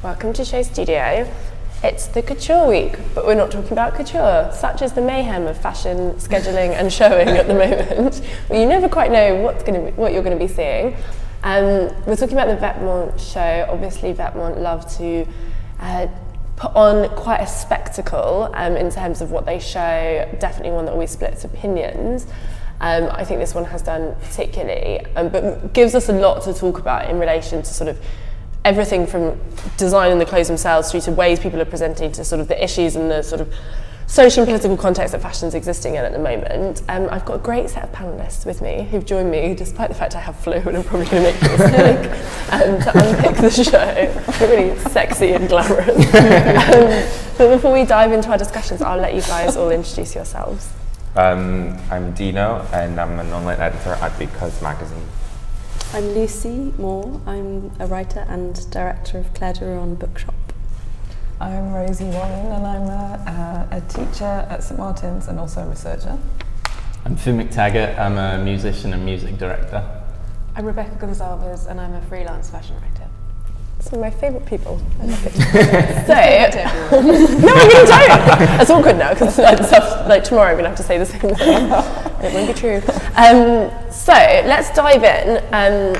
Welcome to SHOWstudio. It's the couture week, but we're not talking about couture. Such is the mayhem of fashion, scheduling and showing at the moment. You never quite know what you're going to be seeing. We're talking about the Vetements show. Obviously Vetements love to put on quite a spectacle in terms of what they show. Definitely one that always splits opinions. I think this one has done particularly, but gives us a lot to talk about in relation to sort of everything from designing the clothes themselves through to ways people are presenting to sort of the issues and the sort of social and political context that fashion's existing in at the moment. I've got a great set of panellists with me who've joined me, despite the fact I have flu and I'm probably going to make people sick, to unpick the show. Really sexy and glamorous. But before we dive into our discussions, I'll let you guys all introduce yourselves. I'm Dino, and I'm an online editor at Because Magazine. I'm Lucy Moore. I'm a writer and director of Claire Duron Bookshop. I'm Rosie Warren, and I'm a teacher at St. Martin's and also a researcher. I'm Phil McTaggart. I'm a musician and music director. I'm Rebecca Gonsalves, and I'm a freelance fashion writer. Some of my favourite people. I love it. So, no, I'm going to do it. That's awkward now because like tomorrow I'm going to have to say the same thing. It won't be true. So let's dive in.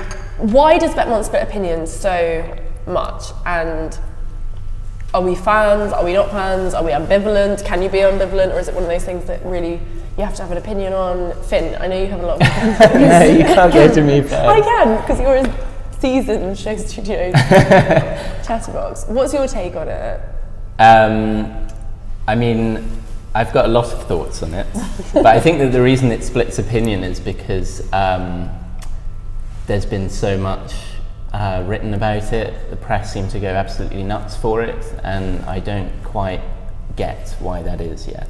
Why does Vetements split opinions so much? And are we fans? Are we not fans? Are we ambivalent? Can you be ambivalent, or is it one of those things that really you have to have an opinion on? Finn, I know you have a lot of opinions. No, you can't go to me first. I can, because you're in seasoned SHOWstudio chatterbox. What's your take on it? I mean, I've got a lot of thoughts on it, but I think that the reason it splits opinion is because there's been so much written about it. The press seem to go absolutely nuts for it, and I don't quite get why that is yet.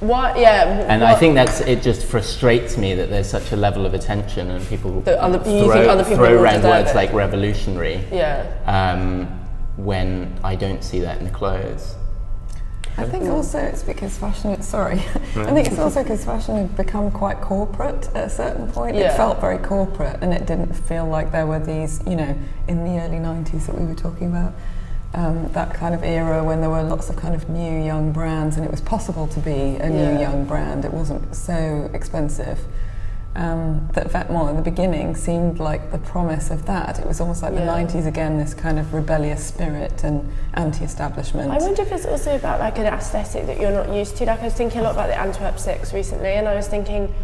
What? Yeah. And what? I think that's it. Just frustrates me that there's such a level of attention and people throw around words like revolutionary. Yeah. When I don't see that in the clothes. I think also it's because fashion. Sorry. Right. I think it's also because fashion had become quite corporate at a certain point. Yeah. It felt very corporate, and it didn't feel like there were these, you know, in the early '90s that we were talking about. That kind of era when there were lots of kind of new young brands, and it was possible to be a new young brand. It wasn't so expensive. That Vetements in the beginning seemed like the promise of that. It was almost like the 90s again, this kind of rebellious spirit and anti-establishment. I wonder if it's also about like an aesthetic that you're not used to. Like I was thinking a lot about the Antwerp Six recently, and I was thinking,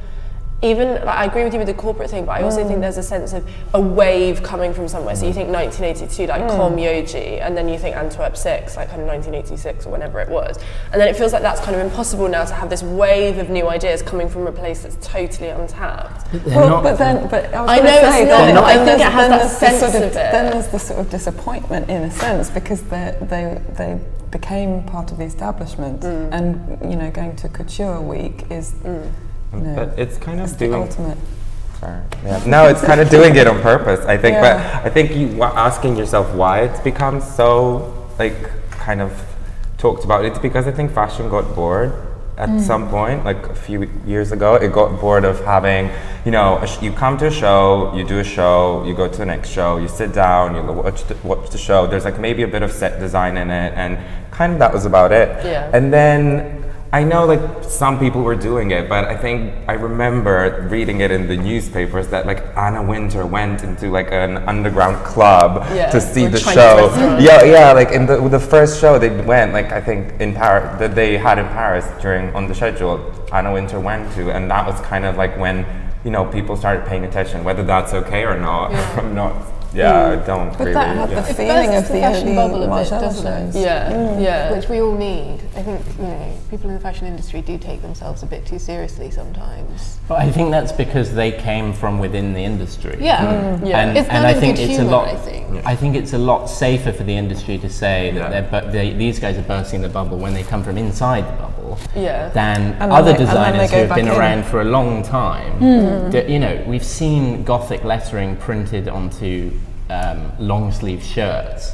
even, like, I agree with you with the corporate thing, but I also think there's a sense of a wave coming from somewhere. So you think 1982, like Yoji, and then you think Antwerp Six, like kind of 1986 or whenever it was. And then it feels like that's kind of impossible now to have this wave of new ideas coming from a place that's totally untapped. But I think it has that sense of it. Then there's the sort of disappointment in a sense because they became part of the establishment, and you know, going to Couture Week is. No, but it's kind of doing. No, it's kind of doing it on purpose, I think. Yeah. But I think you asking yourself why it's become so like kind of talked about. It's because I think fashion got bored at some point, like a few years ago. It got bored of having, you know, you come to a show, you do a show, you go to the next show, you sit down, you watch the show. There's like maybe a bit of set design in it, and kind of that was about it. Yeah. And then. I know like some people were doing it, but I think I remember reading it in the newspapers that like Anna Wintour went into like an underground club to see the show. Like in the first show they went, like I think in Paris, that they had in Paris on the schedule, Anna Wintour went to, and that was kind of like when, you know, people started paying attention, whether that's okay or not. Yeah. I'm not. Yeah, I don't. But really, that had the feeling of the fashion bubble of it, doesn't it? Yeah, yeah. Which we all need. I think, you know, people in the fashion industry do take themselves a bit too seriously sometimes. But I think that's because they came from within the industry. Yeah, and I think it's a lot. I think it's a lot safer for the industry to say that these guys are bursting the bubble when they come from inside the bubble. Yeah. Than other designers who have been around for a long time. That, you know, we've seen Gothic lettering printed onto long sleeve shirts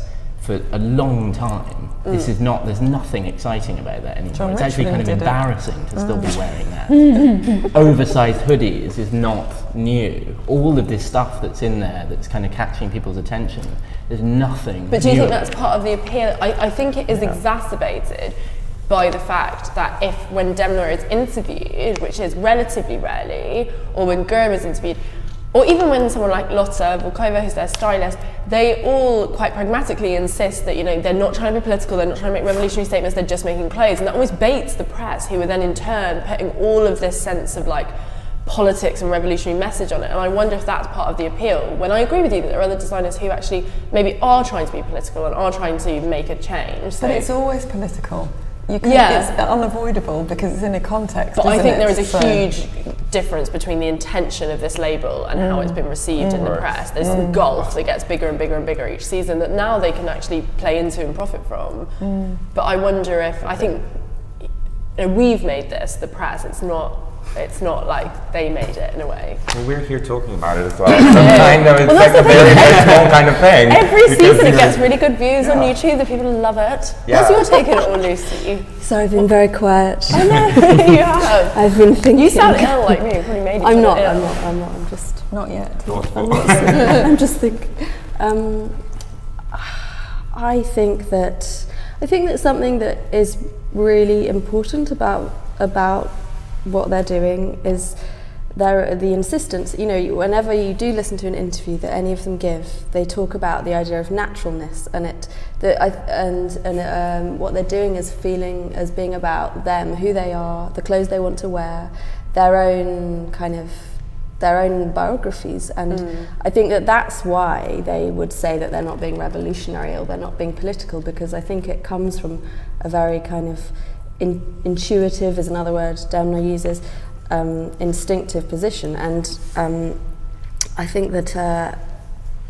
for a long time. This is not, there's nothing exciting about that anymore. John, it's actually kind of embarrassing to still be wearing that. Oversized hoodies is not new. All of this stuff that's in there that's kind of catching people's attention, there's nothing. But do you think that's part of the appeal? I think it is exacerbated by the fact that if, when Demna is interviewed, which is relatively rarely, or when Gurum is interviewed, or even when someone like Lotta Volkova, who's their stylist, they all quite pragmatically insist that, you know, they're not trying to be political, they're not trying to make revolutionary statements, they're just making clothes. And that always baits the press, who are then in turn putting all of this sense of like politics and revolutionary message on it. And I wonder if that's part of the appeal. When I agree with you that there are other designers who actually maybe are trying to be political and are trying to make a change. So. But it's always political. You can, it's unavoidable because it's in a context. But I think there is a huge difference between the intention of this label and how it's been received in the press. There's a gulf that gets bigger and bigger and bigger each season that now they can actually play into and profit from. But I wonder if, I think, you know, we've made this, the press, it's not like they made it in a way. Well, we're here talking about it as well. It's like a very small kind of thing. Every season it gets really good views on YouTube, the people love it. What's your take on it all, Lucy? So I've been very quiet. I know, you have. I've been thinking. You sound ill like me, you probably made it. I'm not, I'm just not yet. I'm just thinking. I think that something that is really important about what they're doing is the insistence, you know, whenever you do listen to an interview that any of them give, they talk about the idea of naturalness, and what they're doing is feeling as being about them, who they are, the clothes they want to wear, their own biographies, and I think that that's why they would say that they're not being revolutionary or they're not being political, because I think it comes from a very kind of intuitive, is another word Demna uses, instinctive position, and I think that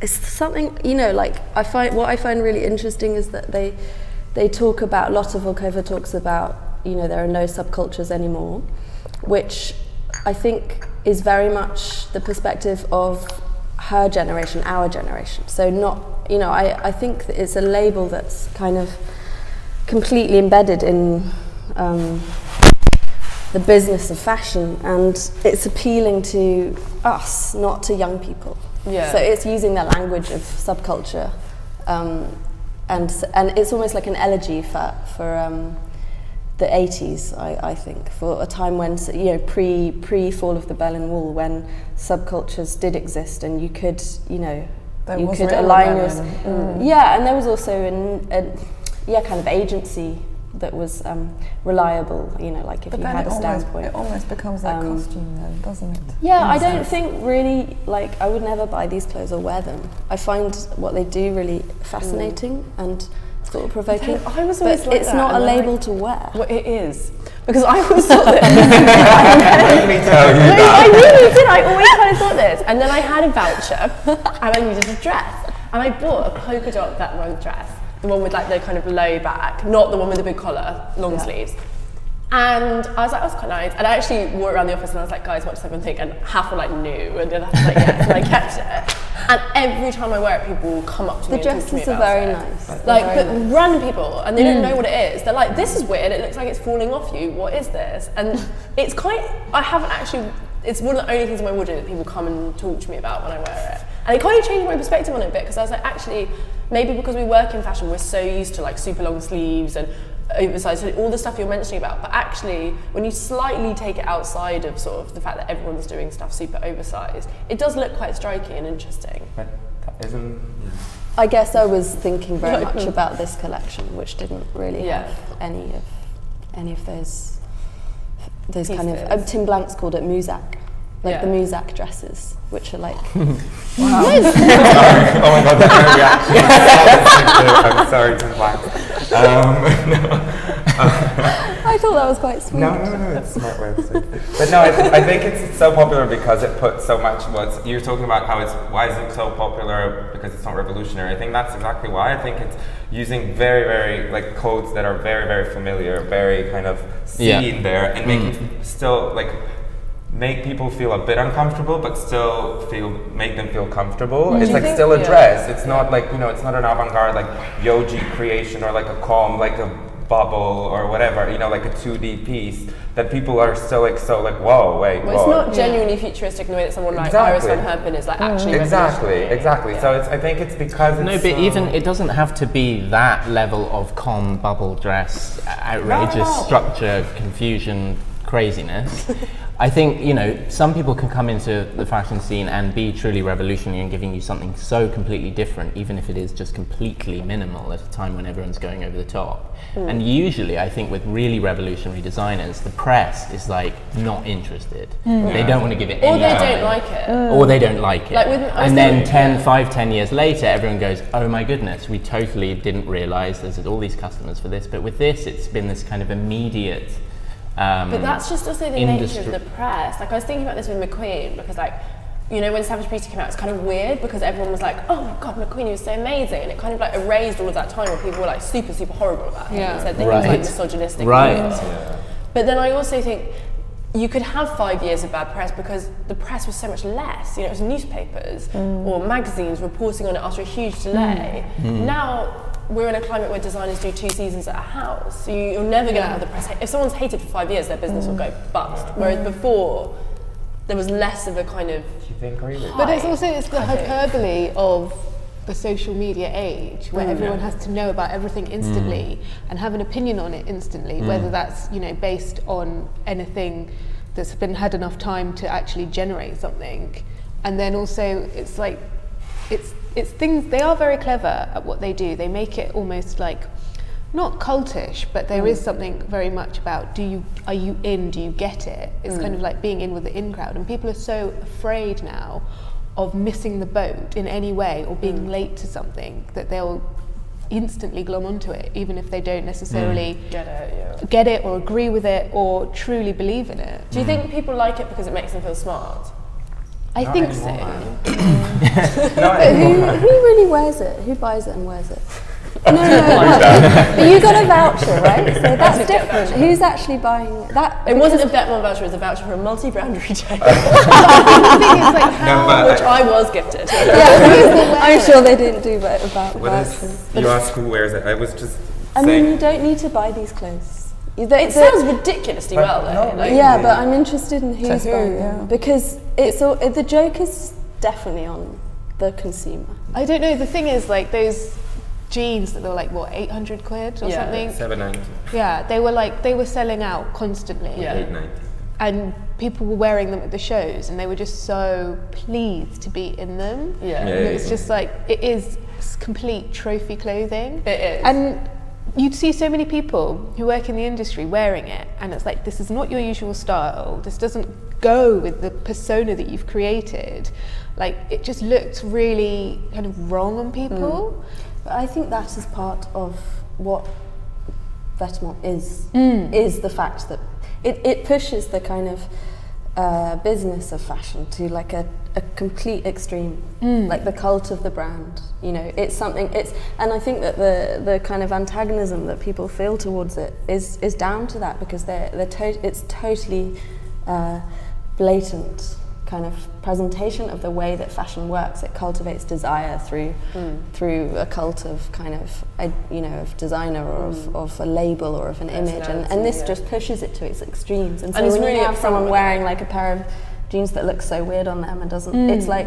it's something, you know, like what I find really interesting is that they talk about, Lotta Volkova talks about, you know, there are no subcultures anymore, which I think is very much the perspective of her generation, our generation. So not, you know, I think that it's a label that's kind of completely embedded in the business of fashion, and it's appealing to us, not to young people. Yeah. So it's using the language of subculture, and it's almost like an elegy for the 80s. I think for a time when, you know, pre fall of the Berlin Wall, when subcultures did exist, and you could, you know, there you could align yourself. Yeah, and there was also kind of agency that was reliable, you know, like if you had a standpoint. It almost becomes like costume then, doesn't it? Yeah, I don't think really, like, I would never buy these clothes or wear them. I find what they do really fascinating and sort of provoking. I was always but like it's that, not a label to wear. Well, it is. Because I always thought that. I really did, I always kind of thought this. And then I had a voucher and I needed a dress. And I bought a polka dot Vetements dress. The one with like the kind of low back, not the one with the big collar, long sleeves. And I was like, that's quite nice. And I actually wore it around the office and I was like, guys, watch everyone think. And half were like, no. And the other half was like, yes. And I kept it. And every time I wear it, people will come up to me and talk to me about it. The dresses are very nice. Like, but random people, and they don't know what it is. They're like, this is weird. It looks like it's falling off you. What is this? And it's quite, I haven't actually, it's one of the only things in my wardrobe that people come and talk to me about when I wear it. And it kind of changed my perspective on it a bit, because I was like, actually, maybe because we work in fashion, we're so used to like super long sleeves and oversized, all the stuff you're mentioning about, but actually when you slightly take it outside of sort of the fact that everyone's doing stuff super oversized, it does look quite striking and interesting. But that isn't... I guess I was thinking very much about this collection, which didn't really have any of those kind of... Tim Blank's called it Muzak. Like the Muzak dresses, which are like... wow. Oh my god, that's no reaction. I'm sorry, Tim Blank. I thought that was quite sweet. No, it's a smart way of saying it. But no, I think it's so popular because it puts so much what's... You're talking about how it's... Why is it so popular? Because it's not revolutionary. I think that's exactly why. I think it's using very, very... Like, codes that are very, very familiar, very kind of seen there, and making still, like... make people feel a bit uncomfortable, but still make them feel comfortable. Mm-hmm. It's like still a dress. It's not like, you know, it's not an avant-garde like Yoji creation or like a comb, like a bubble or whatever, you know, like a 2D piece that people are still like, whoa, wait, well, it's not genuinely futuristic in the way that someone like Iris Van Herpen is like actually exactly. Yeah. So it's, I think it's because it's but even it doesn't have to be that level of calm bubble dress, outrageous structure, confusion, craziness. I think, you know, some people can come into the fashion scene and be truly revolutionary and giving you something so completely different, even if it is just completely minimal at a time when everyone's going over the top. Mm. And usually, I think with really revolutionary designers, the press is like not interested. Mm. They don't want to give it any time. Or they don't like it. Or they don't like it. Like with, and then 5, 10 years later, everyone goes, oh my goodness, we totally didn't realize there's all these customers for this. But with this, it's been this kind of immediate... but that's just also the nature of the press. Like I was thinking about this with McQueen, because like, you know, when Savage Beauty came out, it's kind of weird because everyone was like, oh my god, McQueen, he was so amazing, and it kind of like erased all of that time where people were like super, super horrible about him and said that he was like misogynistic. But then I also think you could have 5 years of bad press because the press was so much less. You know, it was newspapers or magazines reporting on it after a huge delay. Now, we're in a climate where designers do 2 seasons at a house. So you're never going to have the press. If someone's hated for 5 years, their business will go bust. Whereas before, there was less of a kind of... Do you think But it's also the hyperbole of the social media age, where everyone has to know about everything instantly and have an opinion on it instantly, whether that's, you know, based on anything that's been had enough time to actually generate something. And then also, it's like... It's things, they are very clever at what they do. They make it almost like, not cultish, but there is something very much about, are you in, do you get it? It's kind of like being in with the in crowd. And people are so afraid now of missing the boat in any way or being late to something that they'll instantly glom onto it, even if they don't necessarily get it or agree with it or truly believe in it. Do you think people like it because it makes them feel smart? I think so. But who really wears it? Who buys it and wears it? No, no, no. But you got a voucher, right? So that's different. Who's actually buying it? That it wasn't a Vetements voucher. It was a voucher for a multi-brand retailer. I think it's like which I was gifted. Yeah, I'm sure they didn't do vouchers. You ask who wears it. I was just. I mean, you don't need to buy these clothes. It sounds ridiculously well, though. Like, yeah, but I'm interested in who's buying them because it's all, the joke is definitely on the consumer. I don't know. The thing is, like those jeans that they were like what 800 quid or something. 790. Yeah, they were like selling out constantly. Yeah, 890. And people were wearing them at the shows, and they were just so pleased to be in them. Yeah, yeah, it was just like it is complete trophy clothing. It is. And you'd see so many people who work in the industry wearing it, and it's like, this is not your usual style, this doesn't go with the persona that you've created. Like, it just looked really kind of wrong on people. But I think that is part of what Vetements is the fact that it pushes the kind of business of fashion to like a complete extreme, like the cult of the brand. You know, it's something. And I think that the kind of antagonism that people feel towards it is down to that, because it's totally blatant kind of presentation of the way that fashion works. It cultivates desire through a cult of kind of of designer or of a label or of an image, and this just pushes it to its extremes. And so when you have someone wearing like a pair of jeans that looks so weird on them and doesn't, it's like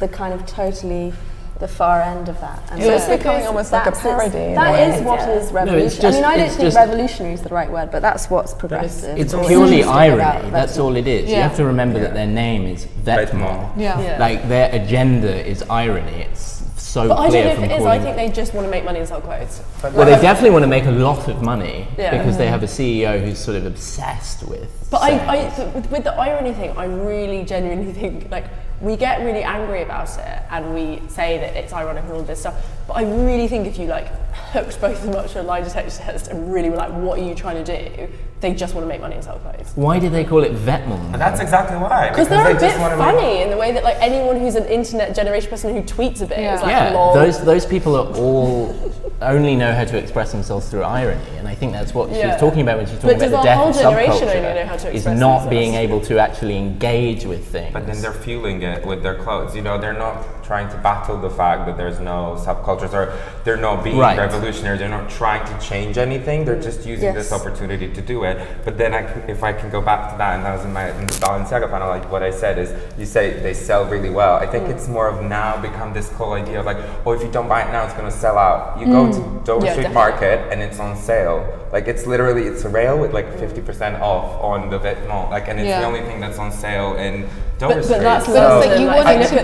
the kind of totally the far end of that. And it's becoming almost like a parody. That is what is revolutionary. I mean, I don't think revolutionary is the right word, but that's what's progressive. It's purely irony, that's all it is. You have to remember that their name is Vetements. Like, their agenda is irony. It's so clear. But I don't know if it is, I think they just want to make money and sell clothes. Well, they definitely want to make a lot of money, because they have a CEO who's sort of obsessed with sales. But with the irony thing, I really genuinely think, like, we get really angry about it and we say that it's ironic and all this stuff, but I really think if you like hooked both of them up to a lie detector test and really were like, what are you trying to do? They just want to make money and sell clothes. Why do they call it Vetements? That's exactly why. Because they're a bit funny in the way that like anyone who's an internet generation person who tweets a bit is like, lol. Those people are all only know how to express themselves through irony, and I think that's what she's talking about when she's talking about the death of subculture, is not being able to actually engage with things. But then they're fueling it with their clothes, you know, they're not trying to battle the fact that there's no subcultures, or they're not being revolutionary, they're not trying to change anything, they're just using this opportunity to do it. But then if I can go back to that, and that was in the Balenciaga panel, like what I said is, you say they sell really well. I think it's more of now become this cool idea of like, oh, if you don't buy it now, it's going to sell out. You go to Dover Street Market and it's on sale. Like it's literally, it's a rail with like 50% off on the Vetements. Like, and it's the only thing that's on sale in Dover Street. But that's like, you wanted to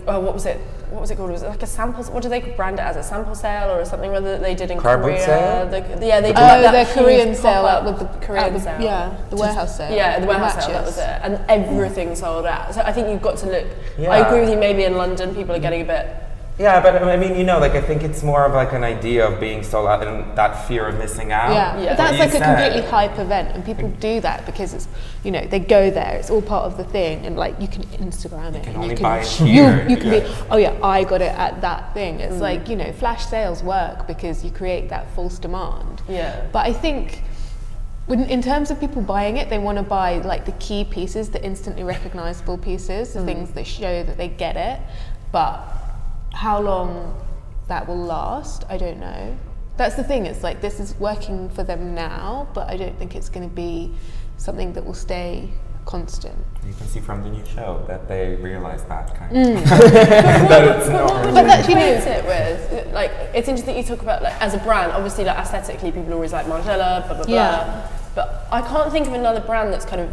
be, what was it called? Was it like a sample? What do they brand it as? A sample sale or something? Whether they did in Korea. Sale? The, they did like the Korean sale up with the Korean sale. Yeah, the warehouse sale. Yeah, the warehouse sale. That was it. And everything sold out. So I think you've got to look. Yeah. I agree with you. Maybe in London, people are getting a bit. Yeah, but I mean, you know, like I think it's more of like an idea of being sold out and that fear of missing out. Yeah, but that's like a completely hype event, and people do that because it's, you know, they go there. It's all part of the thing, and like you can Instagram it. You can only buy it here. You can be, oh yeah, I got it at that thing. It's like, you know, flash sales work because you create that false demand. Yeah. But I think, in terms of people buying it, they want to buy like the key pieces, the instantly recognizable pieces, the things that show that they get it, but. How long that will last, I don't know. That's the thing, it's like this is working for them now, but I don't think it's going to be something that will stay constant. You can see from the new show that they realise that kind of that it's not really. But that, you know, it with, like, it's interesting you talk about, like, as a brand, obviously, like, aesthetically, people always like Margiela, blah, blah, blah. But I can't think of another brand that's kind of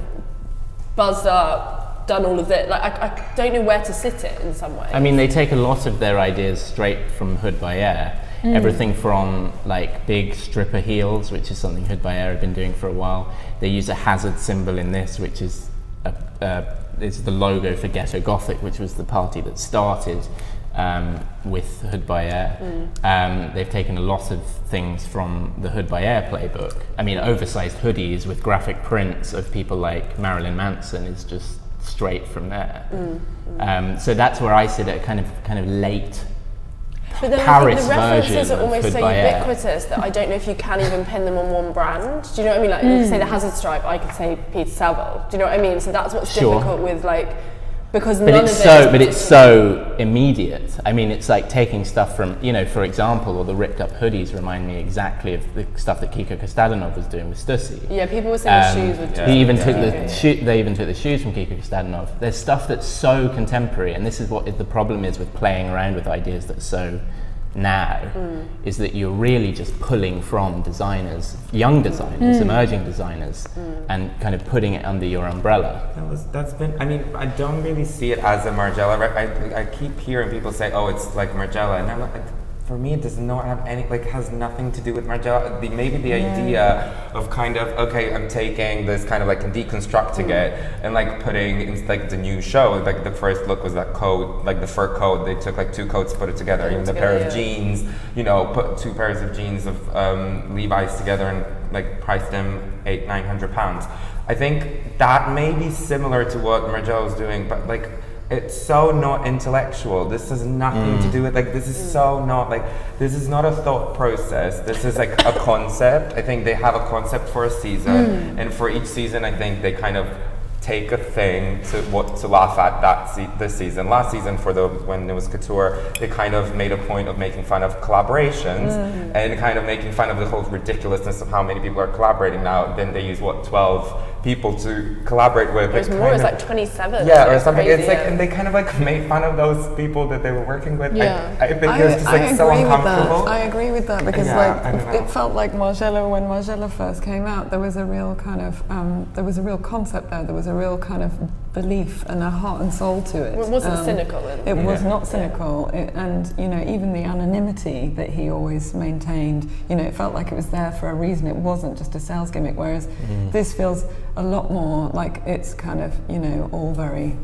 buzzed up, done all of it. Like I don't know where to sit it in some way. I mean, they take a lot of their ideas straight from Hood by Air. Everything from like big stripper heels, which is something Hood by Air have been doing for a while. They use a hazard symbol in this, which is it's the logo for Ghetto Gothic, which was the party that started with Hood by Air. They've taken a lot of things from the Hood by Air playbook. I mean, oversized hoodies with graphic prints of people like Marilyn Manson is just straight from there. So that's where I sit at kind of late Paris version. The references are almost so ubiquitous that I don't know if you can even pin them on one brand. Do you know what I mean? Like, you could say the Hazard Stripe, I could say Peter Saville. Do you know what I mean? So that's what's difficult with like, because none of it. But it's so immediate. I mean, it's like taking stuff from, you know, for example, or the ripped up hoodies remind me exactly of the stuff that Kiko Kostadinov was doing with Stussy. Yeah, people were saying the shoes were doing. They even took the shoes from Kiko Kostadinov. There's stuff that's so contemporary, and this is what the problem is with playing around with ideas that's so now, is that you're really just pulling from designers, young designers, emerging designers, and kind of putting it under your umbrella. That's been, I mean, I don't really see it as a Margiela. I keep hearing people say, oh, it's like Margiela, and I'm like, for me, it does not have any, like, has nothing to do with Margiela. Maybe the idea of kind of, okay, I'm taking this kind of like and deconstructing it and like putting in like the new show. Like the first look was that coat, like the fur coat. They took like two coats, put it together. Even the pair of jeans, you know, put two pairs of jeans of Levi's together and like priced them £800-900. I think that may be similar to what Margiela is doing, but like, it's so not intellectual. This has nothing to do with, like, this is so not, like, this is not a thought process. This is, like, a concept. I think they have a concept for a season. And for each season, I think they kind of take a thing to laugh at this season. Last season, when it was couture, they kind of made a point of making fun of collaborations and kind of making fun of the whole ridiculousness of how many people are collaborating now. Then they use, what, 12? People to collaborate with. There's more, it's like 27. Yeah, or something. Crazy, it's like, and they kind of like made fun of those people that they were working with. Yeah. I think it was just like so uncomfortable. I agree with that because like it felt like Margiela, when Margiela first came out, there was a real kind of, there was a real concept there. There was a real kind of belief and a heart and soul to it. Well, it wasn't cynical. It was not cynical. It, and, you know, even the anonymity that he always maintained, you know, it felt like it was there for a reason. It wasn't just a sales gimmick. Whereas this feels a lot more like it's kind of, you know, all very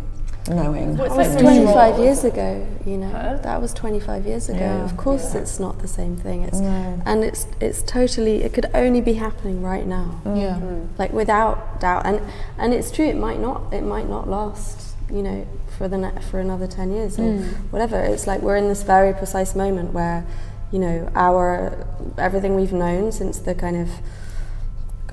knowing. Well, it's like 25 years ago, you know, that was 25 years ago. Yeah, of course it's not the same thing. It's and it's totally, it could only be happening right now. Yeah. Like without doubt, and it's true, it might not last, you know, for another 10 years or whatever. It's like we're in this very precise moment where, you know, our everything we've known since the kind of,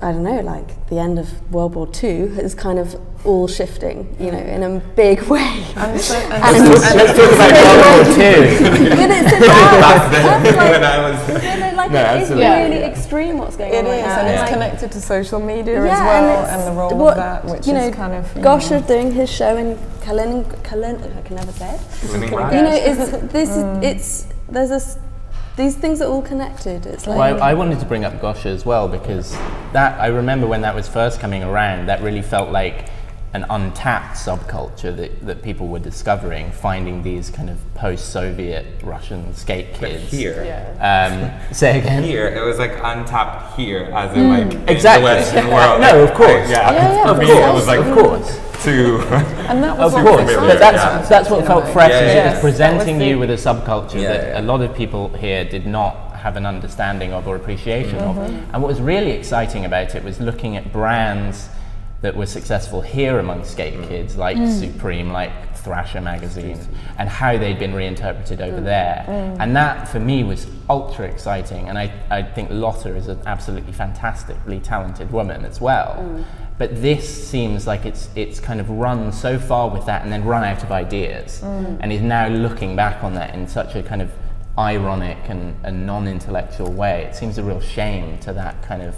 I don't know, like the end of World War II is kind of all shifting, you know, in a big way. Let's talk about World War II. But it's about, it is really extreme what's going on. It is, and it's connected to social media as well, and the role of that, which is kind of... Gosha doing his show in Kaliningrad, I can never say it. You know, these things are all connected. It's like, well, I wanted to bring up Gosha as well, because that, I remember when that was first coming around, that really felt like an untapped subculture that people were discovering, finding these kind of post-Soviet Russian skate kids. But here. Yeah. Say again? Here, it was like untapped here, as in like exactly. in the Western world. No, of course. It was like, of course. And that was that's what felt fresh. It was presenting you with a subculture that a lot of people here did not have an understanding of or appreciation of. And what was really exciting about it was looking at brands that were successful here among skate kids, like Supreme, like Thrasher magazine, and how they'd been reinterpreted over there. And that, for me, was ultra exciting. And I think Lotta is an absolutely fantastically talented woman as well. But this seems like it's kind of run so far with that and then run out of ideas, and is now looking back on that in such a kind of ironic and non-intellectual way. It seems a real shame to that kind of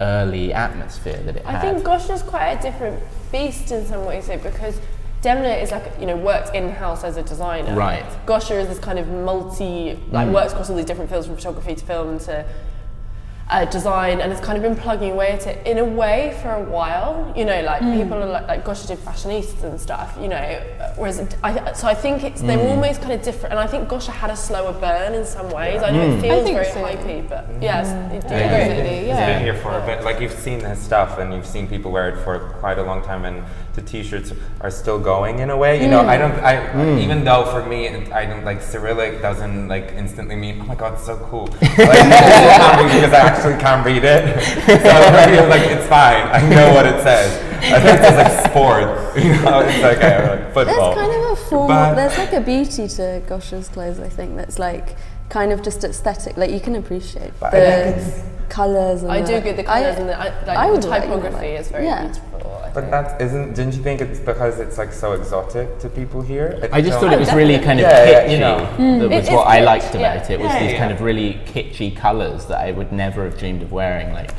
early atmosphere that it had. I think Gosha's quite a different beast in some ways, though, because Demna is like, you know, works in-house as a designer. Right. Gosha is this kind of multi, like works across all these different fields, from photography to film to design, and it's kind of been plugging away at it in a way for a while, you know, like people are like Gosha did fashionistas and stuff, you know, whereas I think it's they're almost kind of different, and I think Gosha had a slower burn in some ways. I know it feels very hypey, but it's been here for a bit. Like, you've seen this stuff and you've seen people wear it for quite a long time, and the t-shirts are still going in a way, you know. Even though for me I don't like Cyrillic doesn't like instantly mean, oh my god, it's so cool, like, because I actually can't read it, so I feel like it's fine, I know what it says. I think it's like sport, you know, it's like, like football. There's kind of a formal, there's like a beauty to Gosha's clothes, I think, that's like kind of just aesthetic, like you can appreciate the colours. And I do get the colours, and the typography is very beautiful. But that isn't, didn't you think it's because it's like so exotic to people here? I just thought it was really kind of kitschy. You know, that was what I liked about it, was these kind of really kitschy colours that I would never have dreamed of wearing, like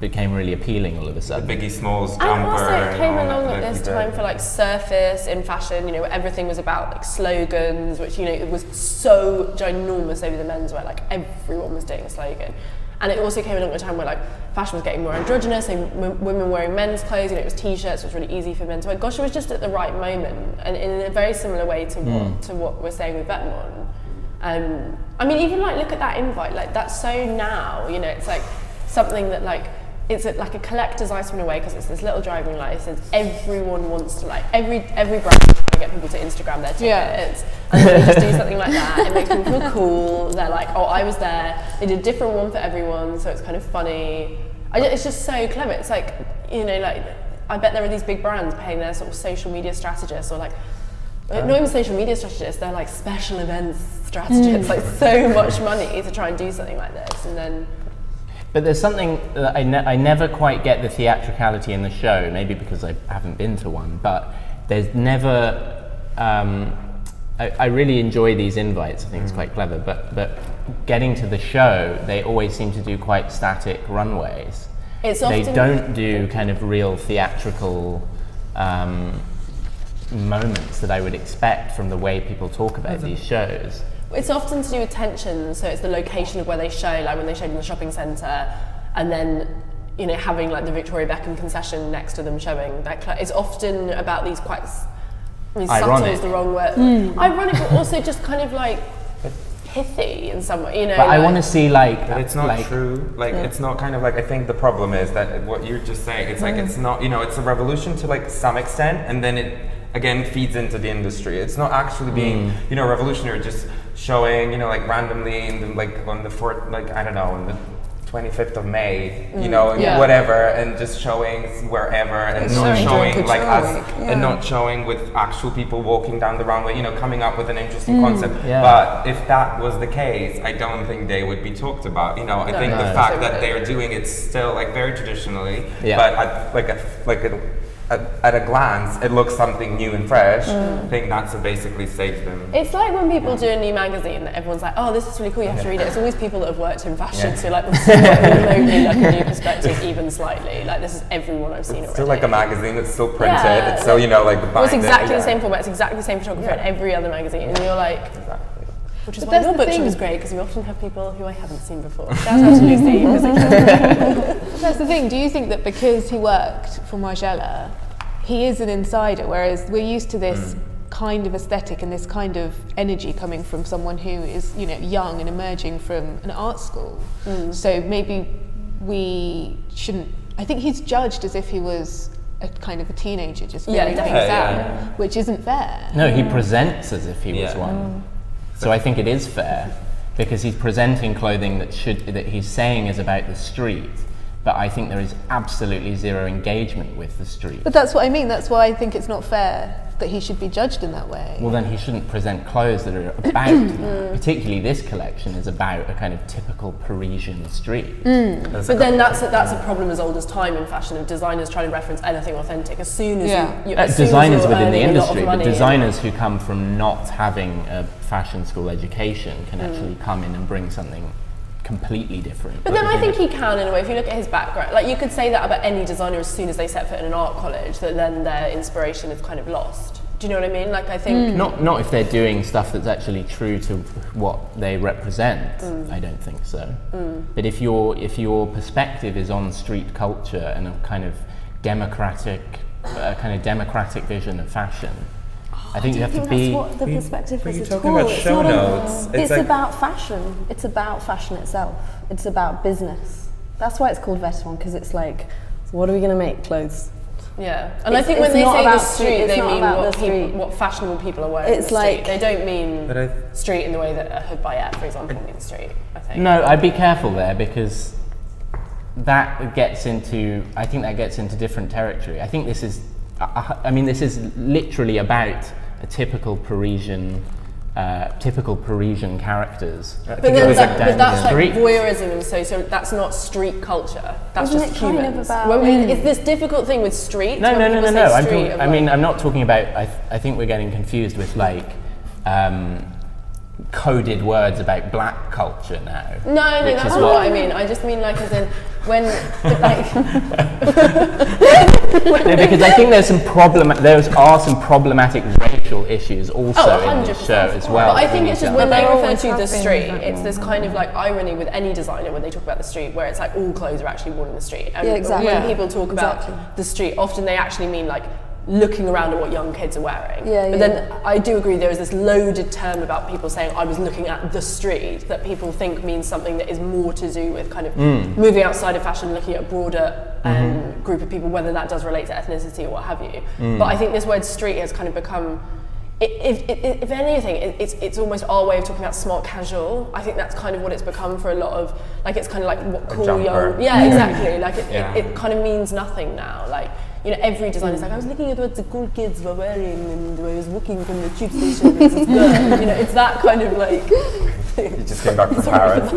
became really appealing all of a sudden. The Biggie Smalls jumper. And also it came along at this time for like surface in fashion, you know, everything was about like slogans, which, you know, it was so ginormous over the menswear, like everyone was doing a slogan. And it also came along at a time where like fashion was getting more androgynous, and women wearing men's clothes, you know, it was t-shirts, it was really easy for men to wear. Gosha was just at the right moment, and in a very similar way to what we're saying with Vetements. I mean, even like look at that invite, like that's so now, you know, it's like something that like, it's like a collector's item in a way, because it's this little driving license. Everyone wants to like, every brand is trying to get people to Instagram their tickets. And they just do something like that. It makes people feel cool. They're like, oh, I was there. They did a different one for everyone, so it's kind of funny. It's just so clever. It's like, you know, like, I bet there are these big brands paying their sort of social media strategists, or like, not even social media strategists, they're like special events strategists, like so much money to try and do something like this. And then, but there's something that I never quite get the theatricality in the show, maybe because I haven't been to one, but there's never, I really enjoy these invites, I think it's quite clever, but getting to the show, they always seem to do quite static runways. They don't do kind of real theatrical moments that I would expect from the way people talk about these shows. It's often to do with tension, so it's the location of where they show, like when they showed in the shopping centre, and then, you know, having like the Victoria Beckham concession next to them showing that. It's often about these quite, I mean, subtle is the wrong word. Ironic, but also just kind of like pithy in some way, you know. But like, I want to see like, but it's not like, true. Like it's not kind of like, I think the problem is that what you're just saying, it's like it's not, you know, it's a revolution to like some extent, and then it again feeds into the industry. It's not actually being, you know, revolutionary, just showing, you know, like randomly in the, like on the 4th, like I don't know, on the 25th of May, you know, and whatever, and just showing wherever, and not showing like us, and not showing with actual people walking down the runway, you know, coming up with an interesting concept. Yeah. But if that was the case, I don't think they would be talked about. You know, I think the fact that they are doing it still like very traditionally, but at, at a glance, it looks something new and fresh. I think that's what basically saves them. It's like when people do a new magazine, that everyone's like, oh, this is really cool, you have to read it. It's always people that have worked in fashion, so like, we'll see remotely like a new perspective, even slightly. Like, this is everyone I've seen already. It's still like a magazine, it's still printed, it's still, you know, like the binder. Well, it's exactly the same format, it's exactly the same photographer in every other magazine, and you're like, which is why your book was great, because we often have people who I haven't seen before. Shout out to Lucy. That's the thing. Do you think that because he worked for Margiela, he is an insider, whereas we're used to this kind of aesthetic and this kind of energy coming from someone who is, you know, young and emerging from an art school? So maybe we shouldn't. I think he's judged as if he was a kind of a teenager just figuring things out, which isn't fair. No, he presents as if he was one. So I think it is fair, because he's presenting clothing that that he's saying is about the street, but I think there is absolutely zero engagement with the street. But that's what I mean, that's why I think it's not fair that he should be judged in that way. Well, then he shouldn't present clothes that are about, particularly this collection is about a kind of typical Parisian street. But then that's a problem as old as time in fashion, of designers trying to reference anything authentic as soon as designers within the industry, but designers who come from not having a fashion school education can actually come in and bring something completely different. But then I think he can, in a way, if you look at his background. Like, you could say that about any designer as soon as they set foot in an art college, that then their inspiration is kind of lost. Do you know what I mean? Like, I think... Not if they're doing stuff that's actually true to what they represent. I don't think so. But if your perspective is on street culture and a kind of democratic, vision of fashion, I think you have to be... That's what the perspective is at all. It's not about... It's about fashion. It's about fashion itself. It's about business. That's why it's called Vetements, because it's like, what are we going to make? Clothes. Yeah. And I think when they say the street, they mean what fashionable people are wearing. It's like... They don't mean street in the way that a Hood by Air, for example, means street, I think. No, I'd be careful there, because that gets into... I think that gets into different territory. I think this is... I mean, this is literally about a typical Parisian characters. But that's like voyeurism, and so that's not street culture. That's just humans. It's this difficult thing with street. No. I mean, I'm not talking about. I think we're getting confused with like coded words about black culture now. No, that's not what I mean. I just mean like as in. Because I think there are some problematic racial issues also in the show as well. But I think it's just when they refer to the street, it's this kind of like irony with any designer when they talk about the street, where it's like all clothes are actually worn in the street. And when people talk about the street, often they actually mean like looking around at what young kids are wearing. But then I do agree there is this loaded term about people saying I was looking at the street that people think means something that is more to do with kind of moving outside of fashion, looking at a broader group of people, whether that does relate to ethnicity or what have you. But I think this word street has kind of become, if anything, it's almost our way of talking about smart casual. I think that's kind of what it's become for a lot of, like it's kind of like what cool young, exactly, like it kind of means nothing now. Like, you know, every designer is like, I was looking at what the cool kids were wearing and I was walking from the tube station. You know, it's that kind of like... You just came back from Paris.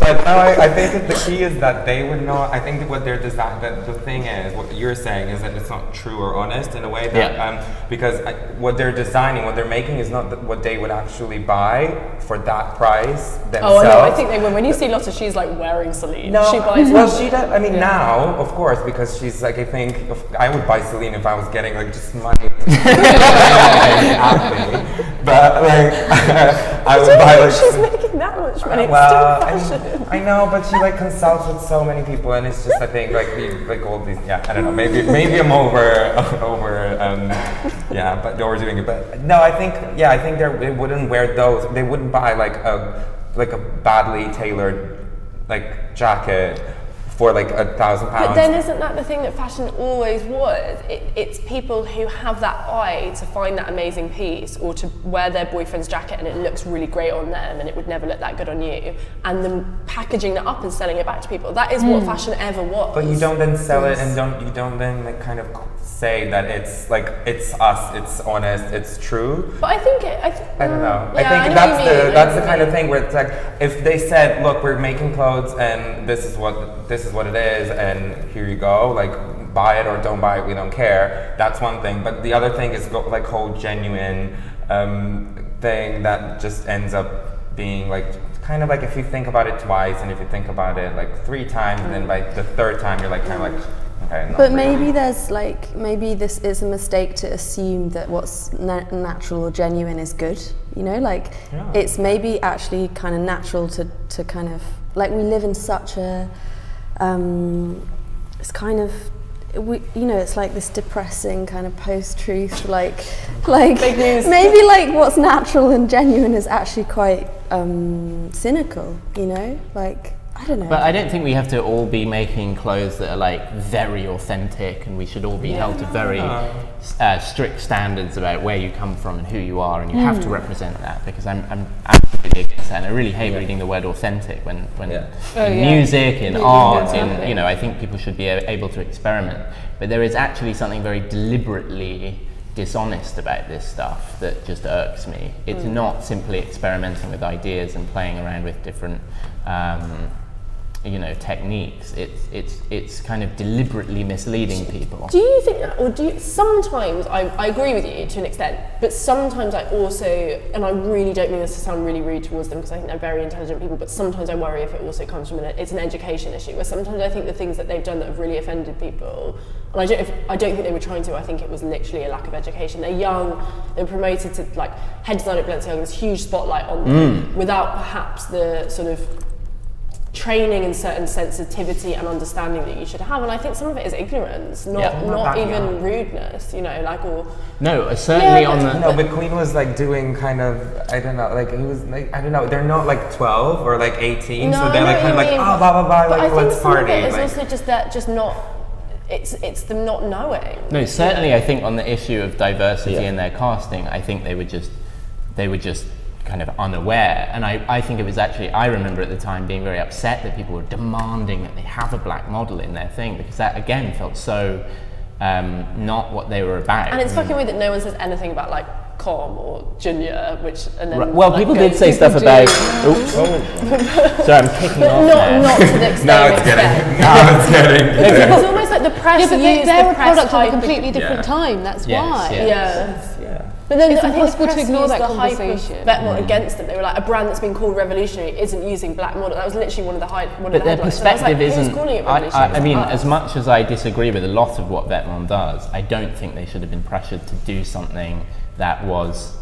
But no, I think that the key is that they would not... I think that what they're designing... The thing is, what you're saying is that it's not true or honest in a way that... because what they're designing, what they're making is not what they would actually buy for that price themselves. Oh, no, I think they would. When you see Lotta, she's like wearing Celine. No, she buys... She does. I mean, now, of course, because she's like, I think I would buy Celine if I was getting like just money. But like, I would buy like. She's making that much money. Well, it's still fashion. I know, but she like consults with so many people, and it's just I think like all these. Yeah, I don't know. Maybe I'm over. Yeah, but no, we're doing it. But no, I think I think they wouldn't wear those. They wouldn't buy like a badly tailored like jacket for like £1,000. But then isn't that the thing that fashion always was? It's people who have that eye to find that amazing piece or to wear their boyfriend's jacket and it looks really great on them and it would never look that good on you. And then packaging that up and selling it back to people. That is what fashion ever was. But you don't then sell it and you don't then like kind of say that it's like, it's us, it's honest, it's true. But I think, I don't know. Yeah, I think that's the kind of thing where it's like, if they said, look, we're making clothes and this is what it is and here you go, like buy it or don't buy it, we don't care. That's one thing, but the other thing is like whole genuine thing that just ends up being like kind of like, if you think about it twice and if you think about it like three times and then by the third time you're like kind of like, okay, but maybe there's like, maybe this is a mistake to assume that what's natural or genuine is good, you know, like it's maybe actually kind of natural to kind of like, we live in such a it's kind of, you know, it's like this depressing kind of post-truth, like big news. Maybe like what's natural and genuine is actually quite cynical, you know, like I don't know. But I don't think we have to all be making clothes that are like very authentic, and we should all be held to very strict standards about where you come from and who you are, and you have to represent that, because I'm absolutely against that. And I really hate reading the word authentic when music and art and, you know, I think people should be able to experiment. But there is actually something very deliberately dishonest about this stuff that just irks me. It's not simply experimenting with ideas and playing around with different you know, techniques. It's kind of deliberately misleading people. Do you think that, or do you, sometimes I agree with you to an extent, but sometimes I also, and I really don't mean this to sound really rude towards them because I think they're very intelligent people, but sometimes I worry if it also comes from it's an education issue, where sometimes I think the things that they've done that have really offended people, and I don't think they were trying to, I think it was literally a lack of education. They're young, they're promoted to like head designer at Balenciaga, this huge spotlight on them without perhaps the sort of training and certain sensitivity and understanding that you should have, and I think some of it is ignorance, not even rudeness, you know, like, or no, certainly on the but Queen was like doing kind of, I don't know, like he was like, I don't know, they're not like 12 or like 18, so they're like kind of like, oh, blah blah blah, like let's party. It's like, also just that, just not, it's them not knowing. No, certainly, I think on the issue of diversity in their casting, I think they were just kind of unaware, and I think it was actually, I remember at the time being very upset that people were demanding that they have a black model in their thing, because that again felt so not what they were about. And it's fucking weird that no one says anything about like Com or Junior, which and then well, like, people did say stuff about. Oops. Oh. Sorry, I'm kicking off. Not to the extent. Now it's getting. It's almost like the press. Yeah, but they're a product of a completely different time. That's why. Yeah. But then it's impossible to ignore that conversation. Vetements against it. They were like, a brand that's been called revolutionary isn't using black model. That was literally one of the But their perspective isn't. I mean, as much as I disagree with a lot of what Vetements does, I don't think they should have been pressured to do something that was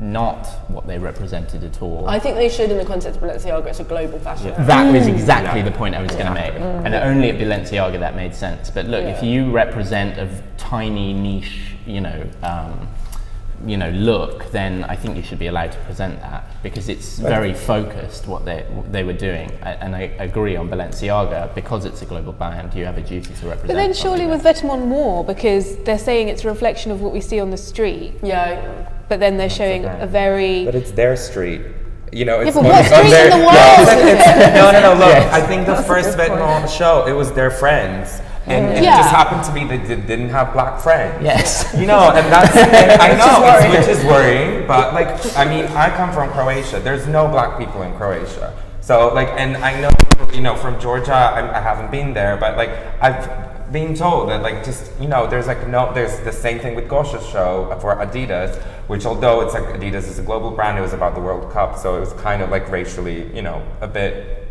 not what they represented at all. I think they should, in the context of Balenciaga, it's a global fashion. Yeah. That was exactly the point I was going to make. And only at Balenciaga that made sense. But look, if you represent a tiny niche, you know, look, then I think you should be allowed to present that, because it's very focused what they were doing. And I agree on Balenciaga, because it's a global brand, you have a duty to represent. But then surely with Vetements more, because they're saying it's a reflection of what we see on the street. Yeah. But then they're showing a very... But it's their street. You know, it's what street in the world? Look, I think the first Vetements show, it was their friends. And it just happened to be that they didn't have black friends. Yes. You know, and that's, I know, which is worrying, but like, I mean, I come from Croatia. There's no black people in Croatia. So like, and I know, you know, from Georgia, I haven't been there, but like, I've been told that like, just, you know, there's like, no, there's the same thing with Gosha's show for Adidas, which although it's like Adidas is a global brand, it was about the World Cup. So it was kind of like racially, you know, a bit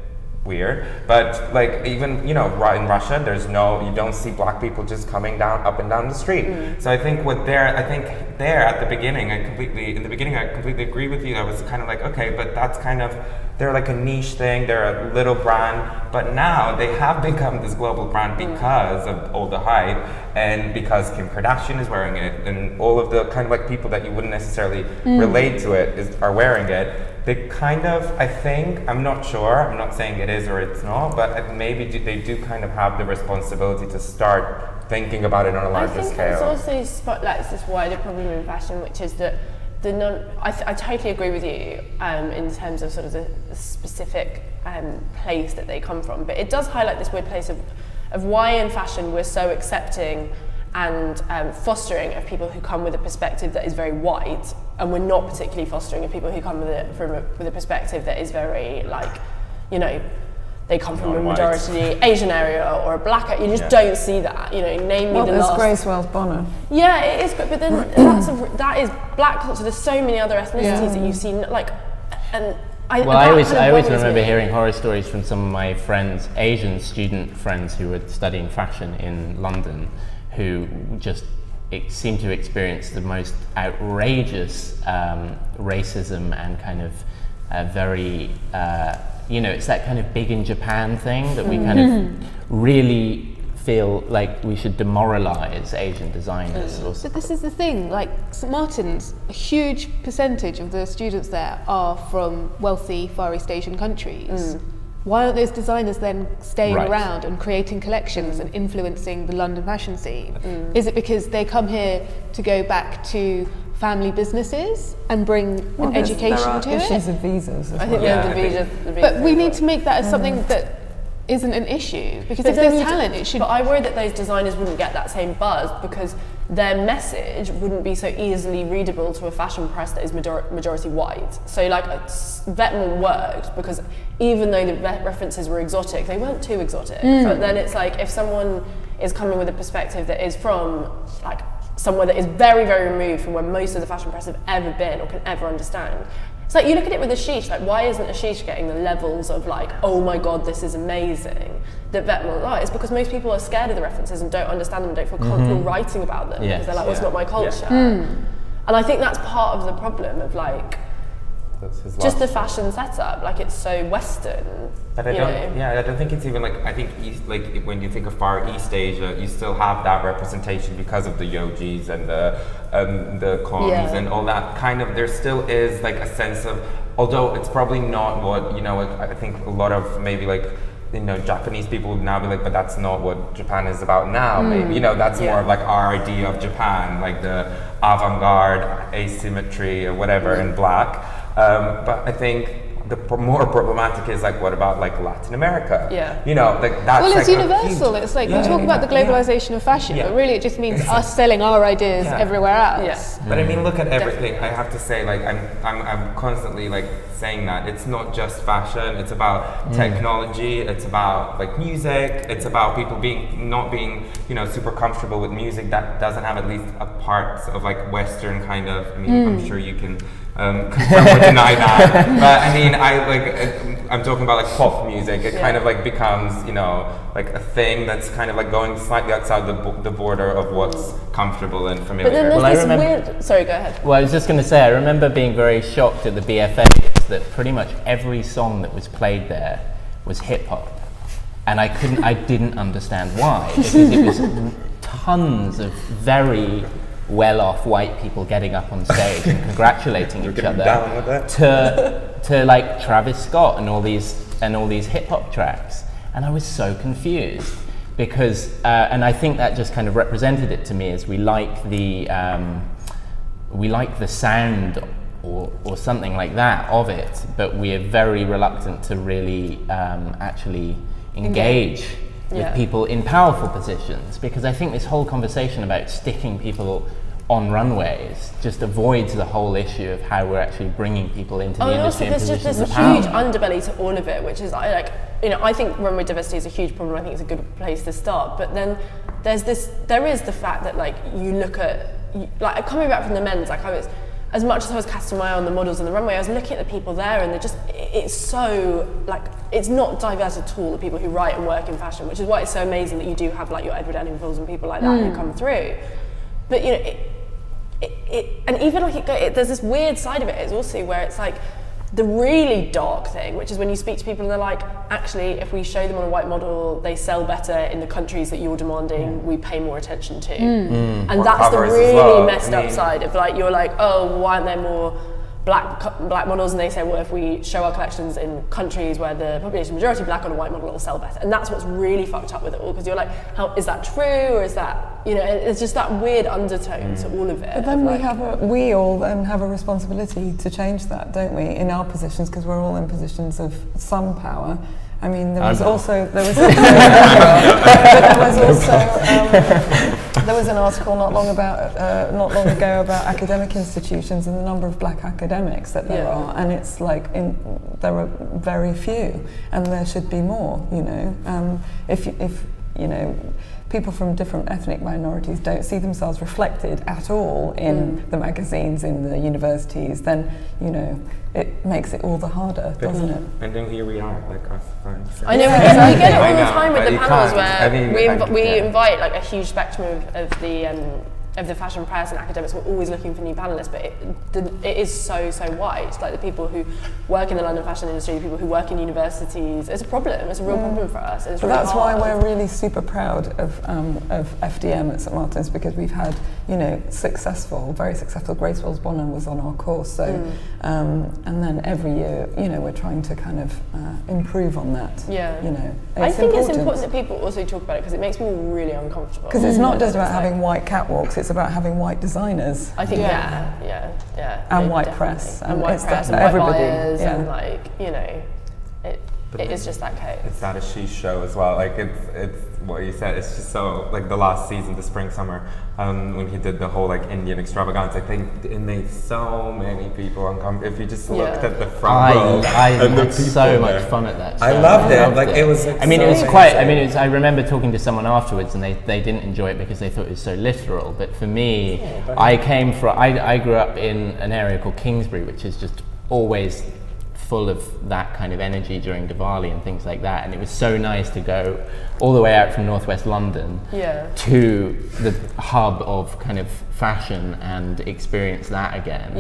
weird, but like even, you know, in Russia, there's no, you don't see black people just coming down up and down the street. So I think there at the beginning, I completely agree with you. I was kind of like, okay, but that's kind of, they're like a niche thing, they're a little brand, but now they have become this global brand because of all the hype, and because Kim Kardashian is wearing it, and all of the kind of like people that you wouldn't necessarily relate to it are wearing it. they kind of, I think, I'm not sure, I'm not saying it is or it's not, but maybe they do kind of have the responsibility to start thinking about it on a larger scale. I think it's also spotlights this wider problem in fashion, which is that the I totally agree with you in terms of sort of the specific place that they come from, but it does highlight this weird place of why in fashion we're so accepting and fostering of people who come with a perspective that is very wide, and we're not particularly fostering of people who come with a perspective that is very, like, you know, they come from a majority Asian area or a black, you just don't see that, you know, name me the last. Grace Wales Bonner. Yeah, it is, but then that is black culture, there's so many other ethnicities that you've seen, like, and I always remember hearing horror stories from some of my friends, Asian student friends who were studying fashion in London, who just seemed to experience the most outrageous racism and kind of very, you know, it's that kind of big in Japan thing that we kind of really feel like we should demoralize Asian designers. But this is the thing, like St. Martin's, a huge percentage of the students there are from wealthy Far East Asian countries. Why aren't those designers then staying around and creating collections and influencing the London fashion scene? Is it because they come here to go back to family businesses and bring an education to it? Issues of visas as well. I think the visa. But we need to make that as something that isn't an issue, because if there's talent it should. But I worry that those designers wouldn't get that same buzz because their message wouldn't be so easily readable to a fashion press that is majority white. So like Vetements worked because even though the references were exotic, they weren't too exotic. But then it's like if someone is coming with a perspective that is from like somewhere that is very, very removed from where most of the fashion press have ever been or can ever understand. It's like you look at it with Ashish, like why isn't Ashish getting the levels of like, oh my god, this is amazing, that Vetements like? It's because most people are scared of the references and don't understand them and don't feel comfortable writing about them because they're like, well, it's not my culture. And I think that's part of the problem of like, just the fashion setup, like it's so Western. But I don't think it's even like, I think like when you think of Far East Asia, you still have that representation because of the Yojis and the Khans and all that kind of. There still is like a sense of, although it's probably not what, you know, like, I think a lot of maybe like, you know, Japanese people would now be like, but that's not what Japan is about now. Maybe, you know, that's more of like our idea of Japan, like the avant-garde, asymmetry or whatever in black. But I think the more problematic is like, what about like Latin America? You know, like that's well, it's like universal. It's like we talk about the globalization of fashion, but really it just means us selling our ideas everywhere else. But I mean, look at everything. Definitely. I have to say, like I'm constantly like saying that it's not just fashion. It's about technology. It's about like music. It's about people not being you know super comfortable with music that doesn't have at least a part of like Western kind of. I mean, I'm sure you can. Confirm or deny that, but I mean, I'm talking about like pop music. It kind of like becomes, you know, like a thing that's kind of like going slightly outside the border of what's comfortable and familiar. But then there's weird. Sorry, go ahead. Well, I was just going to say, I remember being very shocked at the BFAs that pretty much every song that was played there was hip hop, and I didn't understand why, because it was tons of very well-off white people getting up on stage and congratulating each other down with it. to like Travis Scott and all these hip hop tracks, and I was so confused because and I think that just kind of represented it to me as we like the sound or something like that of it, but we are very reluctant to really actually engage with people in powerful positions, because I think this whole conversation about sticking people on runways just avoids the whole issue of how we're actually bringing people into the industry. And also there's a huge underbelly to all of it, which is I think runway diversity is a huge problem. I think it's a good place to start, but then there is the fact that like you look at like coming back from the men's, like I was, as much as I was casting my eye on the models on the runway, I was looking at the people there and it's so, like, it's not diverse at all, the people who write and work in fashion, which is why it's so amazing that you do have, like, your Edward Anningfills and people like that who come through. But, you know, there's this weird side of it, it's also where it's, like, the really dark thing, which is when you speak to people and they're like, actually, if we show them on a white model, they sell better in the countries that you're demanding we pay more attention to. And that's the really messed up side of like, you're like, oh, why aren't there more black models, and they say, well, if we show our collections in countries where the population majority black, on a white model will sell better. And that's what's really fucked up with it all, because you're like, how is that true, or is that, you know, it's just that weird undertone to all of it. But then we all have a responsibility to change that, don't we, in our positions, because we're all in positions of some power. I mean, there was an article not long ago about academic institutions and the number of black academics that there are, and it's like there are very few, and there should be more. You know, if you know, people from different ethnic minorities don't see themselves reflected at all in the magazines, in the universities, then, you know, it makes it all the harder, doesn't it? And then here we are, like us. I know, we get it all the time with the panels where we invite like a huge spectrum of the fashion press and academics. We're always looking for new panelists, but it is so wide. It's like the people who work in the London fashion industry, the people who work in universities. It's a problem. It's a real problem for us. It's really hard. Why we're really super proud of FDM at St Martin's, because we've had, you know, very successful. Grace Wales Bonner was on our course, so and then every year, you know, we're trying to kind of improve on that. Yeah, you know, I think it's important that people also talk about it, because it makes people really uncomfortable. Because it's not just about having white catwalks. It's about having white designers. I think, yeah. And white press. And white press and white buyers, and like, you know, it is just that case. It's that Ashish show as well. Like, it's what you said, it's just so, like the last season, the spring, summer, when he did the whole like Indian extravaganza, I think it made so many people uncomfortable. If you just looked at the front row. I had so much fun at that. I loved it. Like, it was, I mean, it was quite, I mean, it was, I remember talking to someone afterwards and they didn't enjoy it because they thought it was so literal. But for me, I grew up in an area called Kingsbury, which is just always full of that kind of energy during Diwali and things like that, and it was so nice to go all the way out from northwest London to the hub of kind of fashion and experience that again.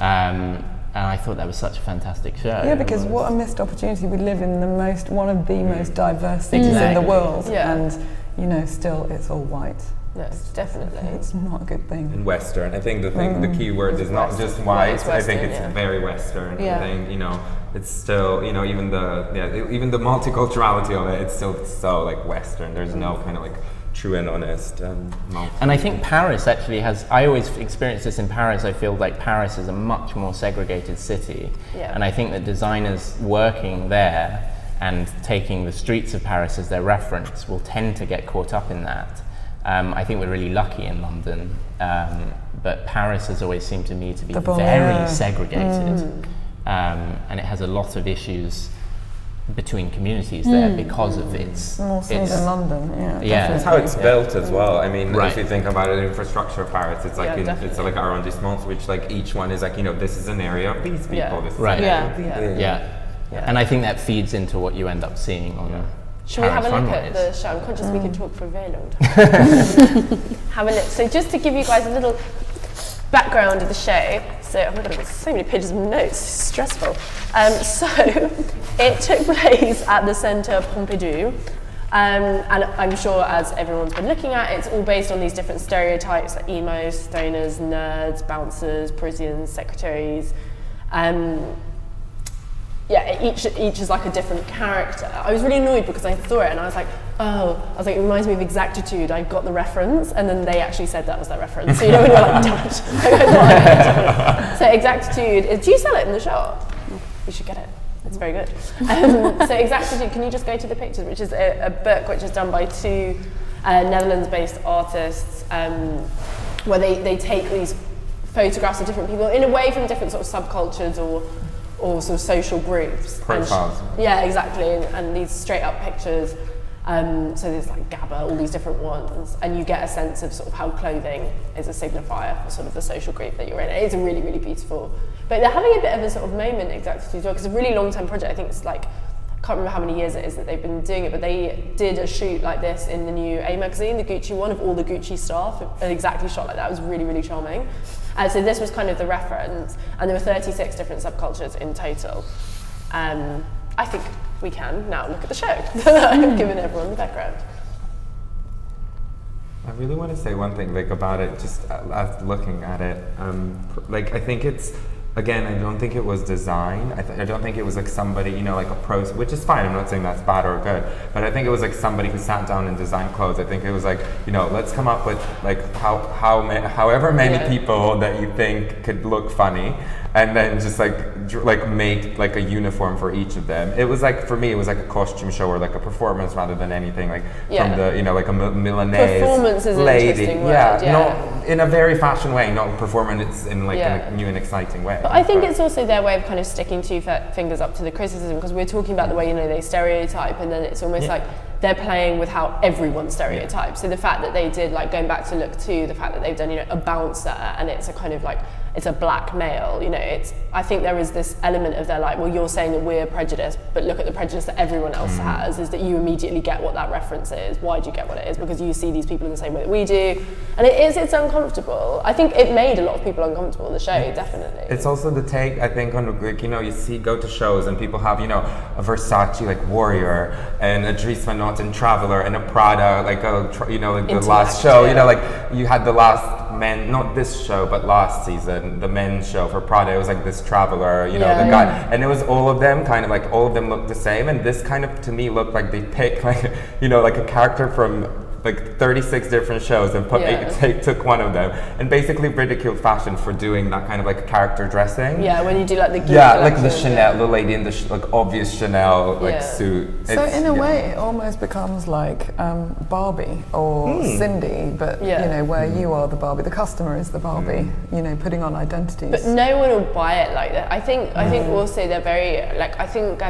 And I thought that was such a fantastic show. Yeah, because what a missed opportunity. We live in the most, one of the most diverse cities in the world, and you know, still it's all white. No, definitely. It's not a good thing. And Western. I think the key word is not just white. Western, I think it's very Western. I think, you know, it's still, you know, even the multiculturality of it, it's still so like Western. There's no kind of like true and honest. And I think Paris actually has, I always experience this in Paris, I feel like Paris is a much more segregated city. Yeah. And I think that designers working there and taking the streets of Paris as their reference will tend to get caught up in that. I think we're really lucky in London, but Paris has always seemed to me to be very segregated, and it has a lot of issues between communities there because of its... More so than London, That's how it's built as well. I mean, if you think about it, the infrastructure of Paris, it's like, it's like arrondissements, which like each one is like, you know, this is an area of these people, this is an area of these people. And I think that feeds into what you end up seeing on Should we have a look at the show? I'm conscious we could talk for a very long time. Have a look. So just to give you guys a little background of the show. So, oh my God, I've got so many pages of notes, it's stressful. So it took place at the centre Pompidou. And I'm sure, as everyone's been looking at, it's all based on these different stereotypes, like emos, stoners, nerds, bouncers, Parisians, secretaries. Yeah, each is like a different character. I was really annoyed because I saw it and I was like, it reminds me of Exactitude. I got the reference, and then they actually said that was their reference. So you know when you're like, damn it. So Exactitude, do you sell it in the shop? You should get it. It's very good. So Exactitude, can you just go to the pictures, which is a book which is done by two Netherlands-based artists, where they take these photographs of different people in a way from different sort of subcultures or sort of social groups. Profiles. Yeah, exactly, and these straight up pictures. So there's like Gabba, all these different ones, and you get a sense of sort of how clothing is a signifier for sort of the social group that you're in. It's really, really beautiful. But they're having a bit of a sort of moment, Exactitude, as well, because it's a really long term project. I think it's like, I can't remember how many years it is that they've been doing it, but they did a shoot like this in the new A magazine, the Gucci one, of all the Gucci staff, exactly shot like that. It was really, really charming. So this was kind of the reference, and there were 36 different subcultures in total. I think we can now look at the show that I've given everyone the background. I really want to say one thing, like, about it, just looking at it. Like, I think it's Again, I don't think it was design. I don't think it was like somebody, you know, like a pro, which is fine. I'm not saying that's bad or good, but I think it was like somebody who sat down and designed clothes. I think it was like, you know, let's come up with like however many people that you think could look funny, and then just like make like a uniform for each of them. It was like, for me, it was like a costume show or like a performance rather than anything like from the, you know, like a Milanese performance is lady. An interesting word, not in a very fashion way, not performance in like a new and exciting way. But I think it's also their way of kind of sticking two fingers up to the criticism, because we're talking about the way, you know, they stereotype, and then it's almost like they're playing with how everyone stereotypes. So the fact that they did, like, going back to look two, the fact that they've done, you know, a bouncer, and it's a kind of like, it's a black male, you know, it's, I think there is this element of they're like, well, you're saying that we're prejudiced, but look at the prejudice that everyone else has, is that you immediately get what that reference is. Why do you get what it is? Because you see these people in the same way that we do. And it is, it's uncomfortable. I think it made a lot of people uncomfortable in the show, definitely. It's also the take, I think, on, like, you know, you see, go to shows and people have, you know, a Versace, like, warrior, and a Dries Van Noten and traveler, and a Prada, like, a, you know, like the last show, you know, like, you had the last men, not this show, but last season, the men's show for Prada, it was like this traveler, you know, the guy, and it was all of them, kind of like, all of them looked the same, and this kind of, to me, looked like they picked, like, you know, like a character from like 36 different shows and put they took one of them and basically ridiculed fashion for doing that kind of like character dressing. Yeah, when you do like the gear like the Chanel, the lady in the like obvious Chanel like suit. It's, so in a way, it almost becomes like Barbie or Cindy, but you know, where you are the Barbie, the customer is the Barbie. You know, putting on identities. But no one will buy it like that. I think. I think also they're very like. I think.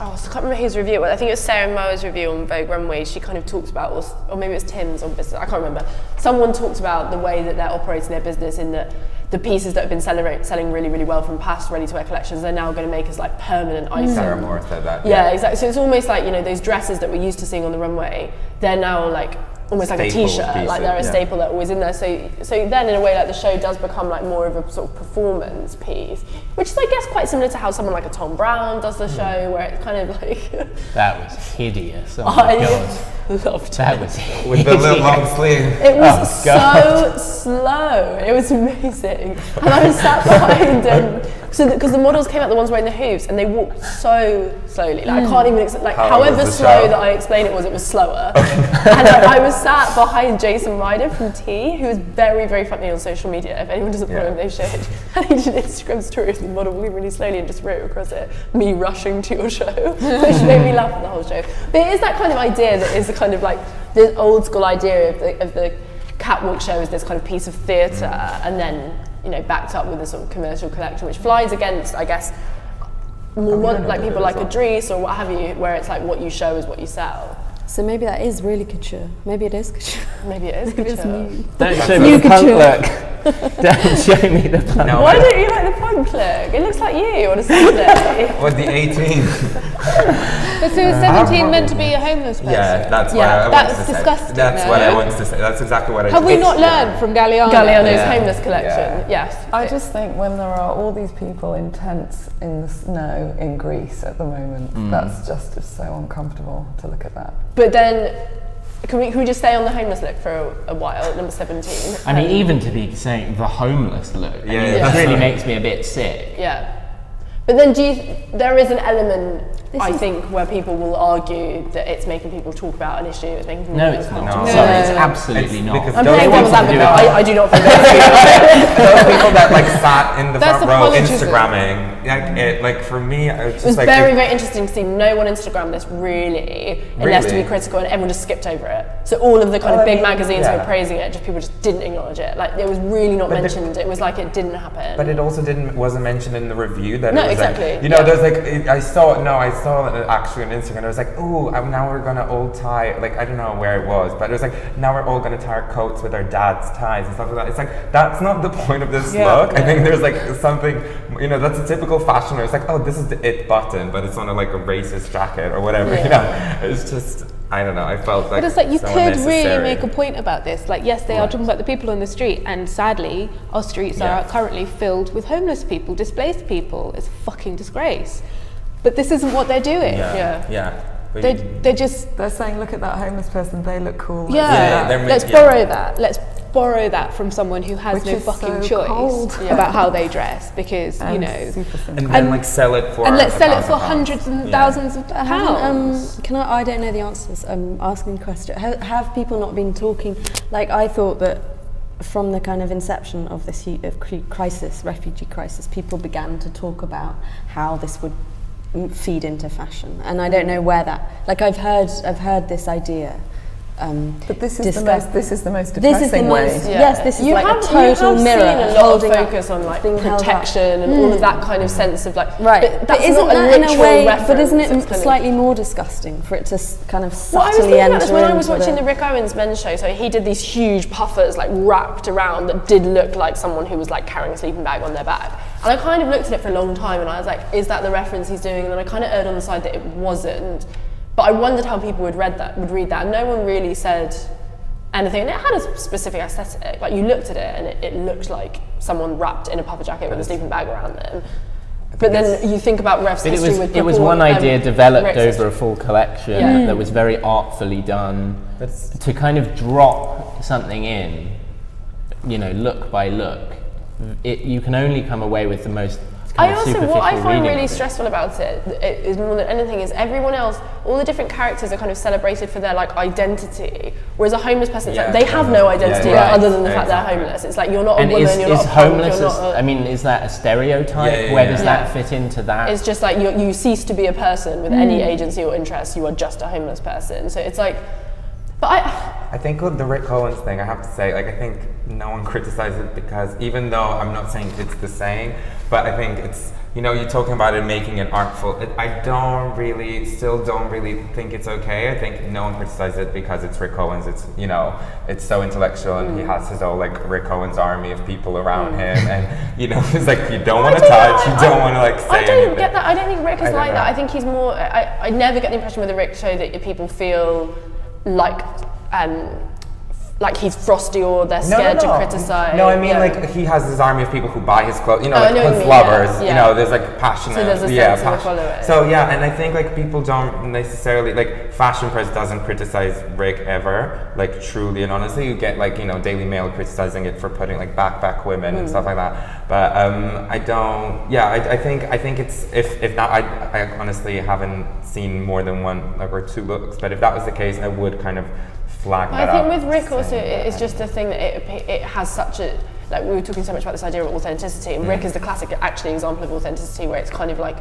Oh, I can't remember whose review it was. I think it was Sarah Moa's review on Vogue Runway. She kind of talks about, or maybe it was Tim's on Business, I can't remember. Someone talked about the way that they're operating their business in that the pieces that have been selling really, really well from past ready-to-wear collections, they're now going to make us like permanent items. Sarah Moore said that. Yeah, exactly. So it's almost like, you know, those dresses that we're used to seeing on the runway, they're now like almost like a t-shirt, like they're a staple that always in there. So then in a way, like the show does become like more of a sort of performance piece, which is, I guess, quite similar to how someone like a Tom Brown does the show, where it's kind of like that was hideous. Oh my God, loved that was hideous. With the little long sleeve. It was so slow. It was amazing, and I was sat behind him. So, because the models came out, the ones wearing the hooves, and they walked so slowly. Like I can't even like however slow that I explained it was slower. And I was sat behind Jason Ryder from T, who is very, very funny on social media. If anyone doesn't follow him, they should. And he did an Instagram story of the model moving really slowly and just wrote across it, "Me rushing to your show," which made me laugh at the whole show. But it is that kind of idea that is the kind of like the old school idea of the catwalk show as this kind of piece of theatre, and then, you know, backed up with a sort of commercial collection, which flies against, I guess, more like people like Idris or what have you, where it's like what you show is what you sell. So maybe that is really couture. Maybe it is couture. Maybe it is couture. Don't show me the punk look. Don't show me the punk look. Why don't you like the punk look? It looks like you on a Sunday. Or the 18th. But so is 17 meant to be a homeless person? Yeah, that's what I wanted to say. That's exactly what I. Have we not learned from Galliano's homeless collection? Yes. I just think when there are all these people in tents in the snow in Greece at the moment, that's just so uncomfortable to look at that. But then, can we just stay on the homeless look for a while? Number 17. I mean, even to be saying the homeless look, it really makes me a bit sick. Yeah. But then there is an element, I think, where people will argue that it's making people talk about an issue, it's making people No, it's absolutely not. I'm playing devil's advocate, I do not think those people that like sat in the front row Instagramming, like for me, it was like, very, very interesting to see no one Instagram this really, unless to be critical, and everyone just skipped over it. So all of the kind of big magazines who were praising it, just people just didn't acknowledge it. Like it was really not mentioned, it was like it didn't happen. But it also wasn't mentioned in the review that it was like, you know, there's like, I saw it actually on Instagram, and I was like, ooh, now we're gonna all tie, like, I don't know where it was, but it was like, now we're all gonna tie our coats with our dad's ties and stuff like that. It's like, that's not the point of this look. I think there's like something, you know, that's a typical fashion where it's like, oh, this is the it button, but it's on a, like a racist jacket or whatever, you know, it's just, I don't know, I felt like. But it's like, you could really make a point about this. Like, yes, they are talking about the people on the street, and sadly, our streets are currently filled with homeless people, displaced people. It's a fucking disgrace. But this isn't what they're doing. They're saying, look at that homeless person, they look cool. Let's borrow that. Let's borrow that from someone who has no fucking choice about how they dress, because you know, and then like sell it for hundreds and thousands of pounds. Can I don't know the answers. I'm asking questions. Have people not been talking? Like, I thought that from the kind of inception of this crisis, refugee crisis, people began to talk about how this would feed into fashion, and I don't know where that. Like, I've heard this idea. But this is the most depressing way. Yes, this is like a total mirror. You have seen a lot of focus on like protection and all of that kind of sense of like. Right, but isn't that in a way? But isn't it slightly more disgusting for it to kind of subtly enter into? When I was watching the Rick Owens men's show, so he did these huge puffers like wrapped around that did look like someone who was like carrying a sleeping bag on their back. And I kind of looked at it for a long time, and I was like, is that the reference he's doing? And then I kind of erred on the side that it wasn't. But I wondered how people would read that. No one really said anything, and it had a specific aesthetic. Like, you looked at it, and it looked like someone wrapped in a puffer jacket with a sleeping bag around them. But then you think about Ref's history with people. It was one idea developed over a full collection that was very artfully done to kind of drop something in, you know, look by look. You can only come away with the most. What I find really stressful about it is, more than anything, is everyone else, all the different characters are kind of celebrated for their like identity, whereas a homeless person, it's like, they have no identity other than the fact they're homeless. It's like, you're not a woman, is that a stereotype? Where does that fit into that? It's just like, you cease to be a person with any agency or interest, you are just a homeless person. So it's like, but I think with the Rick Owens thing, I have to say, like, I think no one criticizes it because, even though I'm not saying it's the same, but I think it's, you know, you're talking about it making it artful. I still don't really think it's okay. I think no one criticizes it because it's Rick Owens. It's, you know, it's so intellectual, and he has his own like Rick Owens army of people around him, and you know, it's like, you don't want to touch, you don't want to like say anything. I don't get that. I don't think Rick is like that. I think he's more. I never get the impression with the Rick show that people feel like he's frosty or they're scared to criticize. No, I mean, like, he has his army of people who buy his clothes, you know, like clothes lovers, you know, there's like passionate. So there's a sense of followers. So yeah, and I think like people don't necessarily, like, Fashion Press doesn't criticize Rick ever, like, truly and honestly. You get like, you know, Daily Mail criticizing it for putting like backpack women and stuff like that. But I think it's, if not, I honestly haven't seen more than one like, or two looks, but if that was the case, I would kind of flag that up. I think with Rick also, it's just the thing that it has such a, like, we were talking so much about this idea of authenticity, and Rick is the classic example of authenticity, where it's kind of like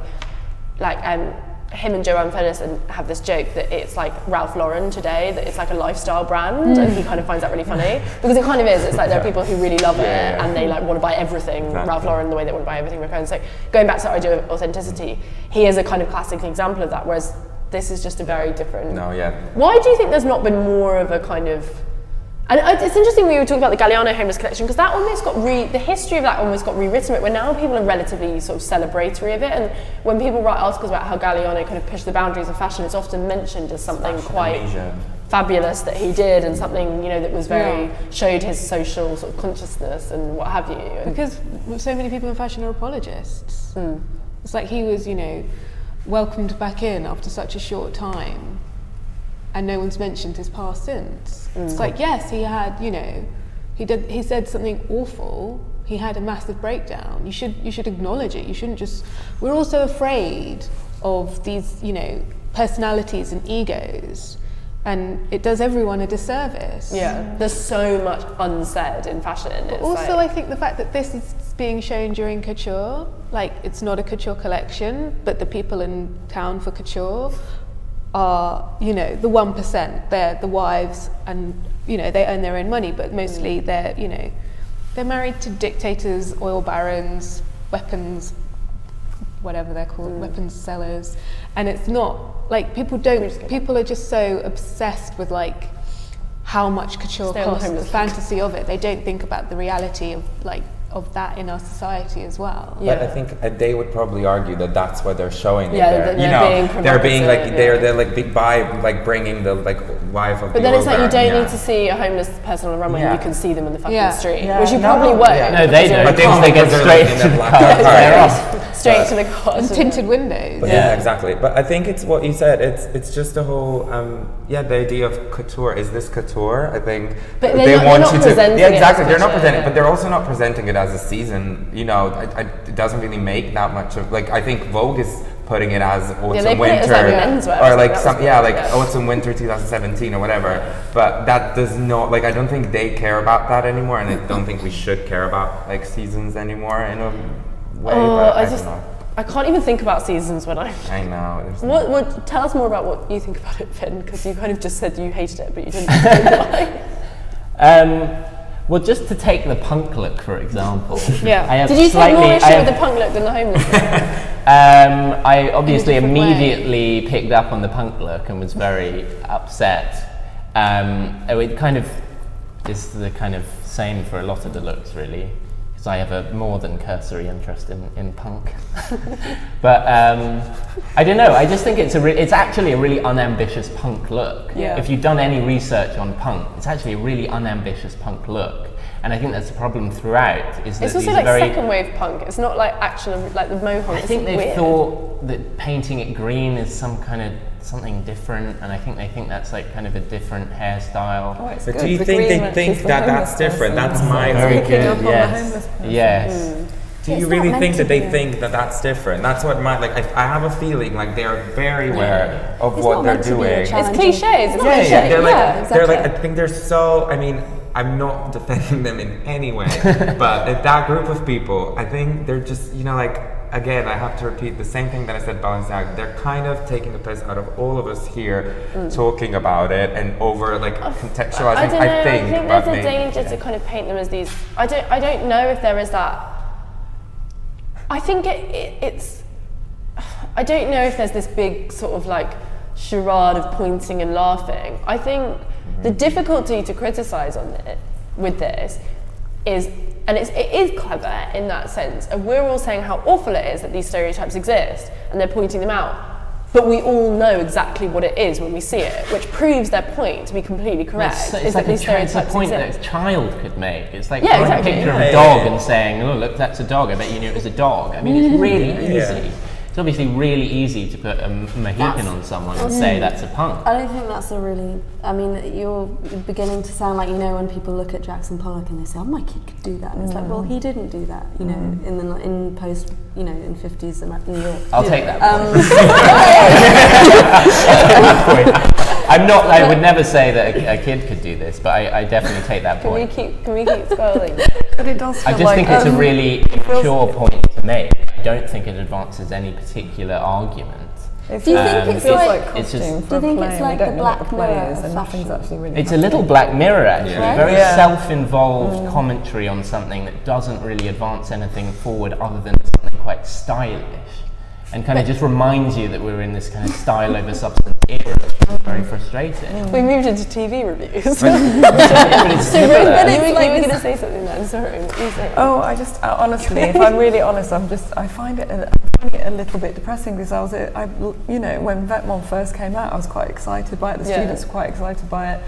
him and Joanne Fennis have this joke that it's like Ralph Lauren today, that it's like a lifestyle brand, and he kind of finds that really funny, because it kind of is. It's like, there are people who really love it, and they like want to buy everything Ralph Lauren the way they want to buy everything Rick Owens. So going back to the idea of authenticity, he is a kind of classic example of that, whereas this is just a very different. No, yeah. Why do you think there's not been more of a kind of? And it's interesting we were talking about the Galliano homeless collection, because that almost got the history of that almost got rewritten. Where now people are relatively sort of celebratory of it, and when people write articles about how Galliano kind of pushed the boundaries of fashion, it's often mentioned as something quite fabulous that he did, and something, you know, that was very showed his social sort of consciousness and what have you. And because so many people in fashion are apologists. It's like he was, you know, welcomed back in after such a short time, and no one's mentioned his past since. It's like, yes, he had, you know, he said something awful, he had a massive breakdown, you should acknowledge it. You shouldn't just, we're also afraid of these, you know, personalities and egos, and it does everyone a disservice. There's so much unsaid in fashion. But also, like, I think the fact that this is being shown during couture, like, it's not a couture collection, but the people in town for couture are, you know, the 1%. They're the wives, and, you know, they earn their own money, but mostly they're, you know, they're married to dictators, oil barons, weapons, whatever they're called, weapons sellers. And it's not like people are just so obsessed with like how much couture costs, the fantasy of it. They don't think about the reality of like of that in our society as well. But I think they would probably argue that that's why they're showing it there. They're like big buy, like bringing the like wife of. But then it's like, you don't need to see a homeless person on the runway. You can see them in the fucking street, which you probably won't. No, they know, because they get straight to the car. straight to the cause. And tinted windows. But yeah, exactly. But I think it's what you said. It's just a whole the idea of couture. Is this couture? I think. But they're not presenting it, but they're also not presenting it as a season. You know, it doesn't really make that much of, like, I think Vogue is putting it as autumn winter, or like some autumn winter 2017 or whatever. But that does not, like, I don't think they care about that anymore, and I don't think we should care about like seasons anymore in a way. I can't even think about seasons when I know. What? Tell us more about what you think about it, Finn, because you kind of just said you hated it, but you didn't know why. Well, just to take the punk look, for example. Yeah. Did you take more issue with the punk look than the homeless look? I obviously immediately picked up on the punk look and was very upset. It kind of is the kind of same for a lot of the looks, really, because I have a more than cursory interest in punk. But I don't know. I just think it's actually a really unambitious punk look. Yeah. If you've done any research on punk, it's actually a really unambitious punk look. And I think that's the problem throughout. Is that it's also like second wave punk. It's not like action, like the mohawk. I think they thought that painting it green is some kind of something different, and I think they think that's like kind of a different hairstyle. Oh, it's good. But do you think they think that that's different? That's mine. Very good. Yes. Yes. Do you really think that they think that that's different? That's what my, like, I have a feeling like they're very aware of what they're doing. It's cliches. It's cliches. They're like, I think they're so, I mean, I'm not defending them in any way, but that group of people, I think they're just, you know, like, again, I have to repeat the same thing that I said, Balenciaga. They're kind of taking the piss out of all of us here, talking about it and over, like, contextualizing. I think there's a danger to kind of paint them as these. I don't know if there is that. I think it's. I don't know if there's this big sort of like charade of pointing and laughing. I think. The difficulty to criticise on it with this is, and it is clever in that sense, and we're all saying how awful it is that these stereotypes exist, and they're pointing them out. But we all know exactly what it is when we see it, which proves their point to be completely correct. It's like a point that a child could make. It's like drawing a picture of a dog and saying, "Oh, look, that's a dog. I bet you knew it was a dog." I mean, it's really easy. Yeah. It's obviously really easy to put a Mohican on someone and say that's a punk. I don't think that's a really... I mean, you're beginning to sound like, you know, when people look at Jackson Pollock and they say, oh, my kid could do that. And it's like, well, he didn't do that, you know, in post, you know, in 50s in New York. I'll take that point. I would never say that a kid could do this, but I definitely take that point. Can we keep scrolling? But it does feel, I just think it's a really immature point to make. I don't think it advances any particular argument. Do you think it's like the Black Mirror of fashion? It's a little Black Mirror, actually. Yeah. Very self-involved commentary on something that doesn't really advance anything forward other than something quite stylish. And kind of just reminds you that we're in this kind of style over substance era. Very frustrating. We moved into TV reviews. Were you going to say something then? Sorry, what were you saying? Oh, I just, honestly, if I'm really honest, I find it a little bit depressing, because I you know, when Vetements first came out, I was quite excited by it. The students were quite excited by it.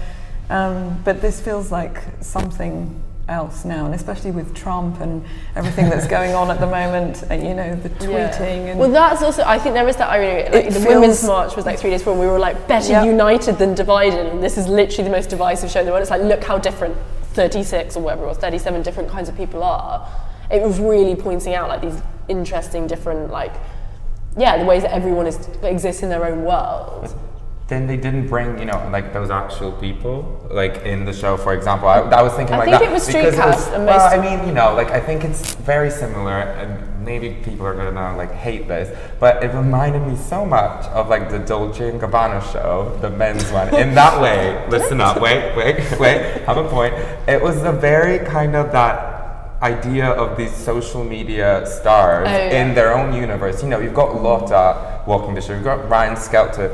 But this feels like something else now, and especially with Trump and everything that's going on at the moment, and you know, the tweeting and well, that's also, I think there is that irony, like the Women's March was like 3 days before, we were like better united than divided, and this is literally the most divisive show in the world. It's like, look how different 36 or whatever, or 37 different kinds of people are. It was really pointing out like these interesting different, like, the ways that everyone exists in their own world. Then they didn't bring, you know, like those actual people, like in the show, for example. I was thinking like that. I think it was Streetcast. Well, I mean, you know, like I think it's very similar, and maybe people are gonna like hate this, but it reminded me so much of like the Dolce & Gabbana show, the men's one. In that way, listen up, wait, have a point. It was a very kind of that idea of these social media stars in their own universe. You know, you've got Lotta walking the show, you've got Ryan Skelton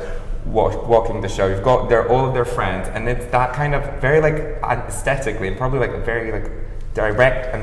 walking the show, you've got all of their friends, and it's that kind of very like aesthetically, and probably like a very like direct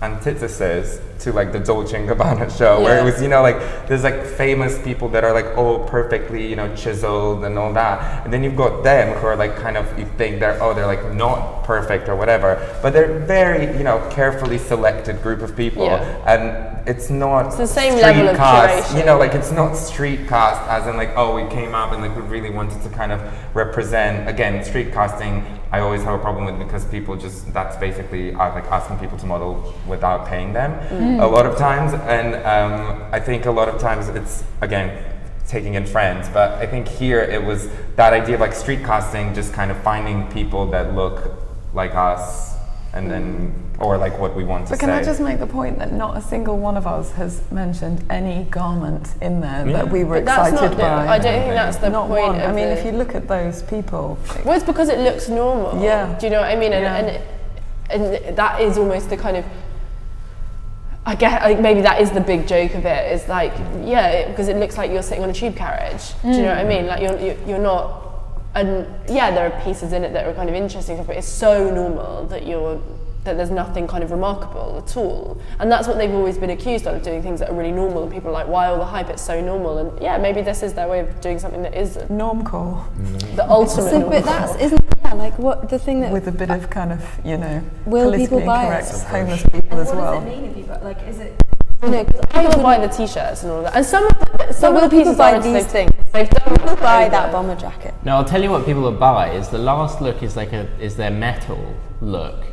antithesis to like the Dolce & Gabbana show, where it was, you know, like there's like famous people that are like all perfectly, you know, chiseled and all that, and then you've got them who are like kind of, you think they're, oh, they're like not perfect or whatever, but they're very, you know, carefully selected group of people, and it's not, it's the same level of curation, you know, like it's not street cast as in like, oh, we came up and like we really wanted to kind of represent, again, street casting. I always have a problem with, because people just, that's basically like asking people to model without paying them a lot of times, and I think a lot of times it's, again, taking in friends, but I think here it was that idea of like street casting, just kind of finding people that look like us, and then, or like what we want to say. But can I just make the point that not a single one of us has mentioned any garment in there that we were excited by? I don't think that's the point. I mean, if you look at those people... Well, it's because it looks normal. Yeah. Do you know what I mean? And that is almost the kind of... I guess like, maybe that is the big joke of it, is like, yeah, because it looks like you're sitting on a tube carriage. Do you know what I mean? Like, you're not... And yeah, there are pieces in it that are kind of interesting, but it's so normal that you're... that there's nothing kind of remarkable at all. And that's what they've always been accused of, doing things that are really normal, and people are like, why all the hype, it's so normal. And yeah, maybe this is their way of doing something that is normcore. The ultimate normcore. But that's, isn't, yeah, like what the thing that... With a bit of kind of, you know, will people buy it? Homeless people as well. What does it mean if you buy, like, is it... You know, people buy the t-shirts and all that. And some of the people buy these things. They've done people buy that bomber jacket. No, I'll tell you what people will buy, is the last look is like a, is their metal look.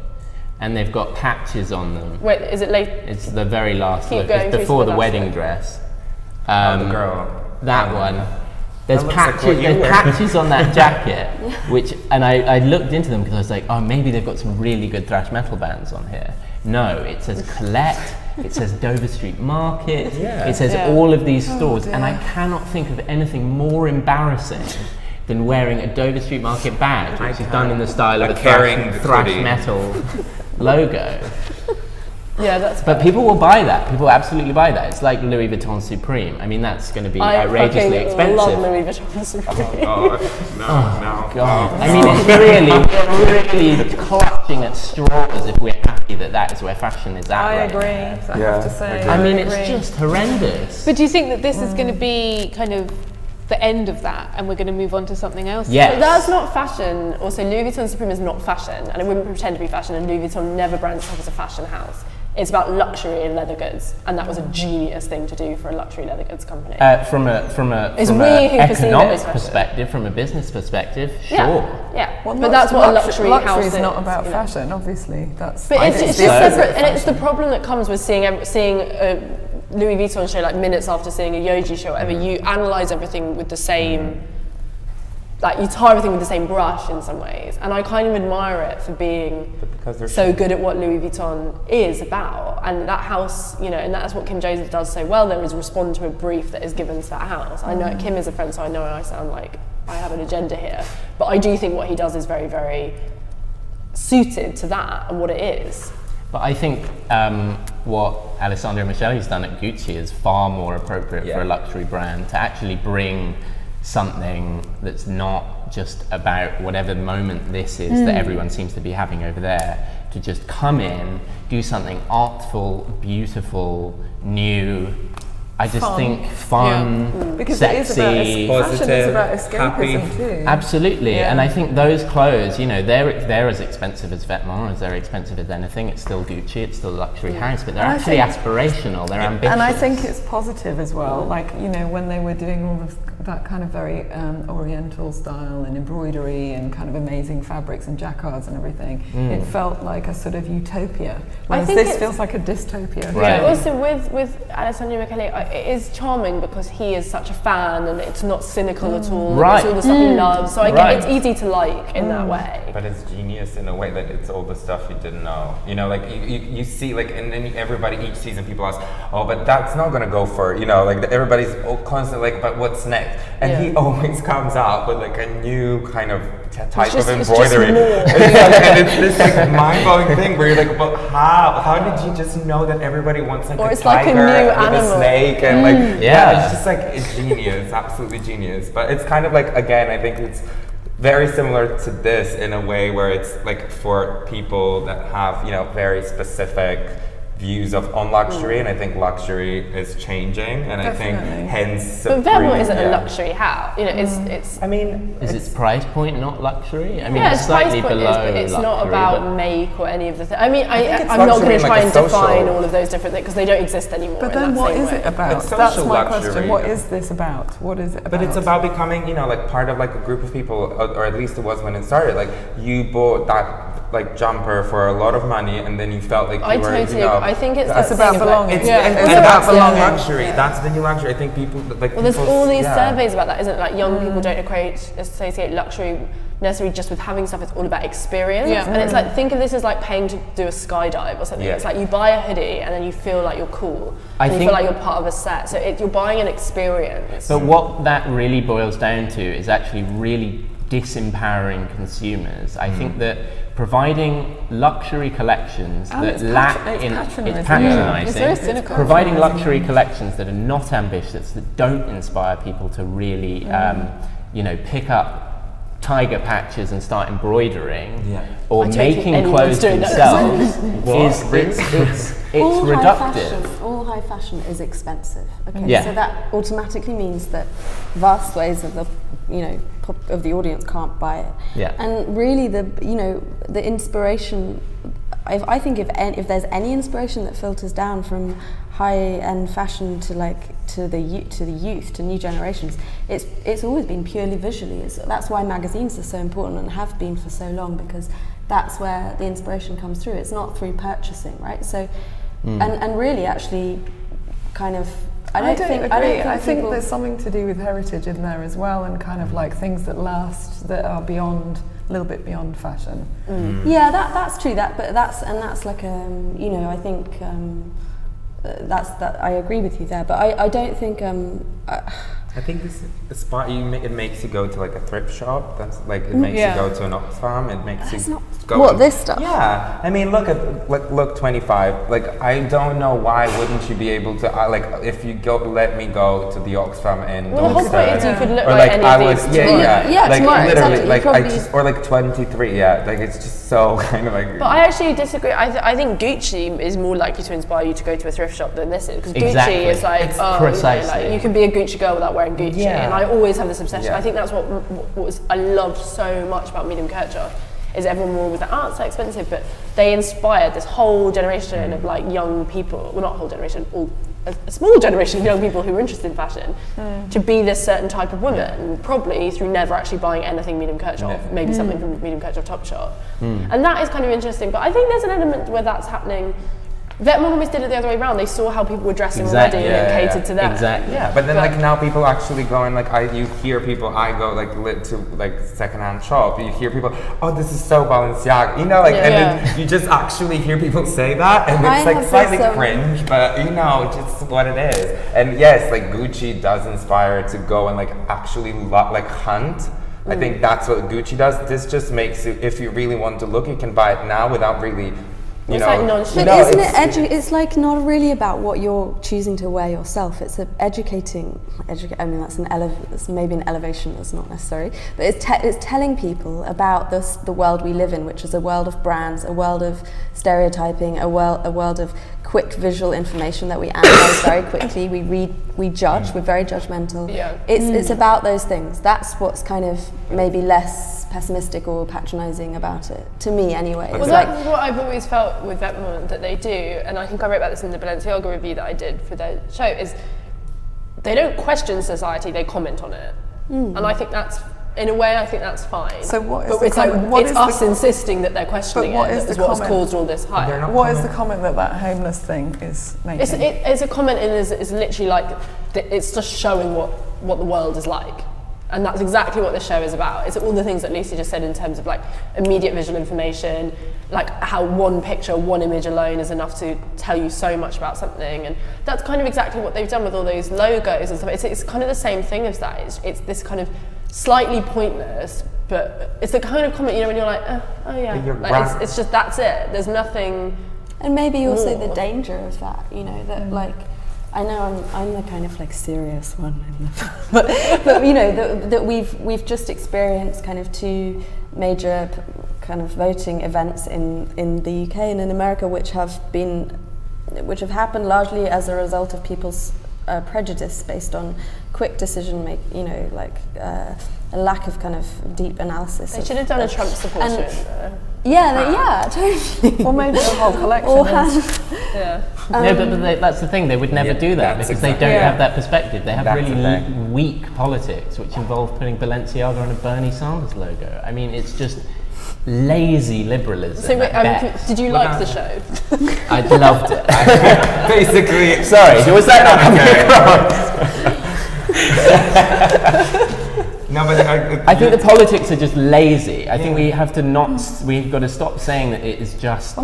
And they've got patches on them. Wait, is it late? It's the very last look. It's before the wedding dress. Oh, the girl. That one. There's patches. Like there's patches on that jacket, which, and I looked into them because I was like, oh, maybe they've got some really good thrash metal bands on here. No, it says Colette. It says Dover Street Market. It says all of these stores, and I cannot think of anything more embarrassing than wearing a Dover Street Market badge, which is done in the style of a thrash metal logo. Yeah, that's but people will buy that. People absolutely buy that. It's like Louis Vuitton Supreme. I mean, that's going to be outrageously expensive. I love Louis Vuitton Supreme. Oh, God. I mean, it's really clutching at straws if we're happy that that is where fashion is at. I agree, I have to say. I mean, it's just horrendous. But do you think that this is going to be kind of the end of that, and we're going to move on to something else? Yes. But that's not fashion. Also, Louis Vuitton Supreme is not fashion, and it wouldn't pretend to be fashion, and Louis Vuitton never brands itself as a fashion house. It's about luxury and leather goods, and that was a genius thing to do for a luxury leather goods company. From an economic perspective, from a business perspective, Well, but that's what a luxury house is. Luxury is not about fashion, obviously. But it's just separate, and it's the problem that comes with seeing Louis Vuitton show, like minutes after seeing a Yoji show, or whatever, you analyse everything with the same, like you tie everything with the same brush in some ways. And I kind of admire it for being so good at what Louis Vuitton is about. And that house, you know, and that's what Kim Jones does so well, there is respond to a brief that is given to that house. I know Kim is a friend, so I know I sound like I have an agenda here. But I do think what he does is very, very suited to that and what it is. But I think what Alessandro Michele has done at Gucci is far more appropriate for a luxury brand to actually bring something that's not just about whatever moment this is that everyone seems to be having over there, to just come in, do something artful, beautiful, new. I just think fun, because sexy, it is about positive, fashion is about escapism happy. Too. Absolutely, and I think those clothes, you know, they're as expensive as Vetements, they're expensive as anything. It's still Gucci, it's still a luxury house, but they're actually aspirational, they're ambitious. And I think it's positive as well. Like, you know, when they were doing all of that kind of very oriental style and embroidery and kind of amazing fabrics and jacquards and everything, it felt like a sort of utopia, whereas this feels like a dystopia. Right. Also with Alessandro Michele, it is charming because he is such a fan, and it's not cynical at all. Right. It's all the stuff he loves, so I guess it's easy to like in that way. But it's genius in a way that it's all the stuff you didn't know. You know, like you see, like, and then everybody each season people ask, oh, but that's not gonna go for, you know, like everybody's constantly like, but what's next? And he always comes out with like a new kind of type of embroidery. And it's this like mind-blowing thing where you're like, but how did you just know that everybody wants like a tiger with a snake? And like, it's just like, it's genius, absolutely genius. But it's kind of like, again, I think it's very similar to this in a way where it's like for people that have, you know, very specific views of on luxury, and I think luxury is changing, and I think hence. But Vermont isn't a luxury house. You know, it's. I mean, is its price point not luxury? I mean, yeah, it's slightly price point below. Is, but it's luxury, not about make or any of the. I mean, I'm not going to try and define all of those different things because they don't exist anymore. But then, what is it about? That's my question. What is this about? What is it about? But it's about becoming, you know, like part of like a group of people, or at least it was when it started. Like you bought that. Like jumper for a lot of money, and then you felt like you were. You know, I think it's about belonging. It's about belonging. Luxury. Yeah. That's the new luxury. I think people like. Well, there's all these surveys about that, isn't it? Like young people don't associate luxury necessarily just with having stuff. It's all about experience. Yeah. And it's like, think of this as like paying to do a skydive or something. Yeah. It's like you buy a hoodie and then you feel like you're cool. And you feel like you're part of a set. So you're buying an experience. But what that really boils down to is actually really disempowering consumers. I think that providing luxury collections that lack in patronising, providing luxury collections that are not ambitious, that don't inspire people to really, you know, pick up tiger patches and start embroidering, or making clothes themselves, it's reductive. All high fashion is expensive. Okay, so that automatically means that vast ways of the, you know, of the audience can't buy it. Yeah. And really, the the inspiration. I think if there's any inspiration that filters down from high-end fashion to like to the youth, to new generations, it's always been purely visually. That's why magazines are so important and have been for so long, because that's where the inspiration comes through. It's not through purchasing, right? So, and really, actually, kind of. I don't think there's something to do with heritage in there as well, and kind of like things that last, that are beyond, a little bit beyond fashion. Yeah, that's true. That's like you know, I think I agree with you there, but I don't think I think this spot it makes you go to like a thrift shop. That's like it makes you go to an Oxfam. It makes you go. What this stuff? Yeah, I mean, look at look 25. Like I don't know why wouldn't you be able to like if you go let me go to the Oxfam and you could look or like any or like 23. Yeah, like it's just so kind of like. But I actually disagree. I think Gucci is more likely to inspire you to go to a thrift shop than this is, because Gucci is like like you can be a Gucci girl without wearing Gucci, and I always have this obsession. I think that's what I loved so much about Meadham Kirchhoff, is everyone was like, oh, it's so expensive, but they inspired this whole generation of like young people, well, not whole generation, a small generation of young people who were interested in fashion to be this certain type of woman, probably through never actually buying anything Meadham Kirchhoff, maybe something from Meadham Kirchhoff Topshop. And that is kind of interesting, but I think there's an element where that's happening. Vetements almost did it the other way around. They saw how people were dressing already and catered to that. Yeah, but then like now people actually go and like you hear people. I go like to like secondhand shop. You hear people. Oh, this is so Balenciaga. You know, like and you just actually hear people say that, and it's like slightly cringe, but you know, just what it is. And yes, like Gucci does inspire to go and like actually like hunt. I think that's what Gucci does. This just makes you, if you really want to look, you can buy it now without really. It's like not really about what you're choosing to wear yourself. It's I mean, that's that's maybe an elevation. That's not necessary, but it's telling people about the world we live in, which is a world of brands, a world of stereotyping, a world of quick visual information that we analyze very quickly. We read, we judge. We're very judgmental. Yeah. It's about those things. That's what's kind of maybe less pessimistic or patronizing about it, to me anyway. Well, that's what I've always felt with Vetements that they do, and I think I wrote about this in the Balenciaga review that I did for their show, is they don't question society, they comment on it. And I think that's, in a way, I think that's fine. So what is it's us insisting that they're questioning it, what's caused all this hype. What is the comment that homeless thing is making? It's a comment, and it's literally like, it's just showing what the world is like. And that's exactly what this show is about. It's all the things that Lucy just said in terms of like immediate visual information, like how one picture, one image alone is enough to tell you so much about something. And that's kind of exactly what they've done with all those logos and stuff. It's kind of the same thing as that. It's this kind of slightly pointless, but it's the kind of comment, you know, when you're like, oh yeah. Like it's just, that's it. There's nothing. And maybe also more. The danger of that, you know, that like, I know I'm the kind of like serious one, but you know that we've just experienced kind of two major kind of voting events in the UK and in America, which have been which have happened largely as a result of people's prejudice based on quick decision make, you know, like a lack of kind of deep analysis. They should have done a Trump supporter. Yeah, totally. Or maybe a whole collection. Yeah. No, but they, that's the thing, they would never do that because they don't have that perspective. They have really weak politics, which involve putting Balenciaga on a Bernie Sanders logo. I mean, it's just lazy liberalism. So wait, did you like the show? I loved it. Basically, sorry, was that not coming across? No, but I think the politics are just lazy. I think we have to we've got to stop saying that it is just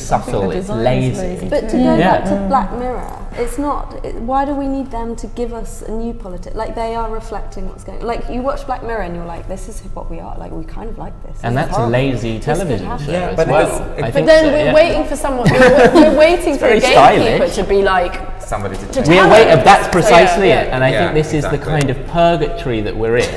subtle, it's lazy. But to go back to Black Mirror, it's not, why do we need them to give us a new politic? Like, they are reflecting what's going on. Like, you watch Black Mirror and you're like, this is what we are, like, we kind of like this. And that's a lazy television show but then we're waiting for someone, we're waiting for a gatekeeper to be like, somebody to tell us. That's precisely it. And I think this is the kind of purgatory that we're in,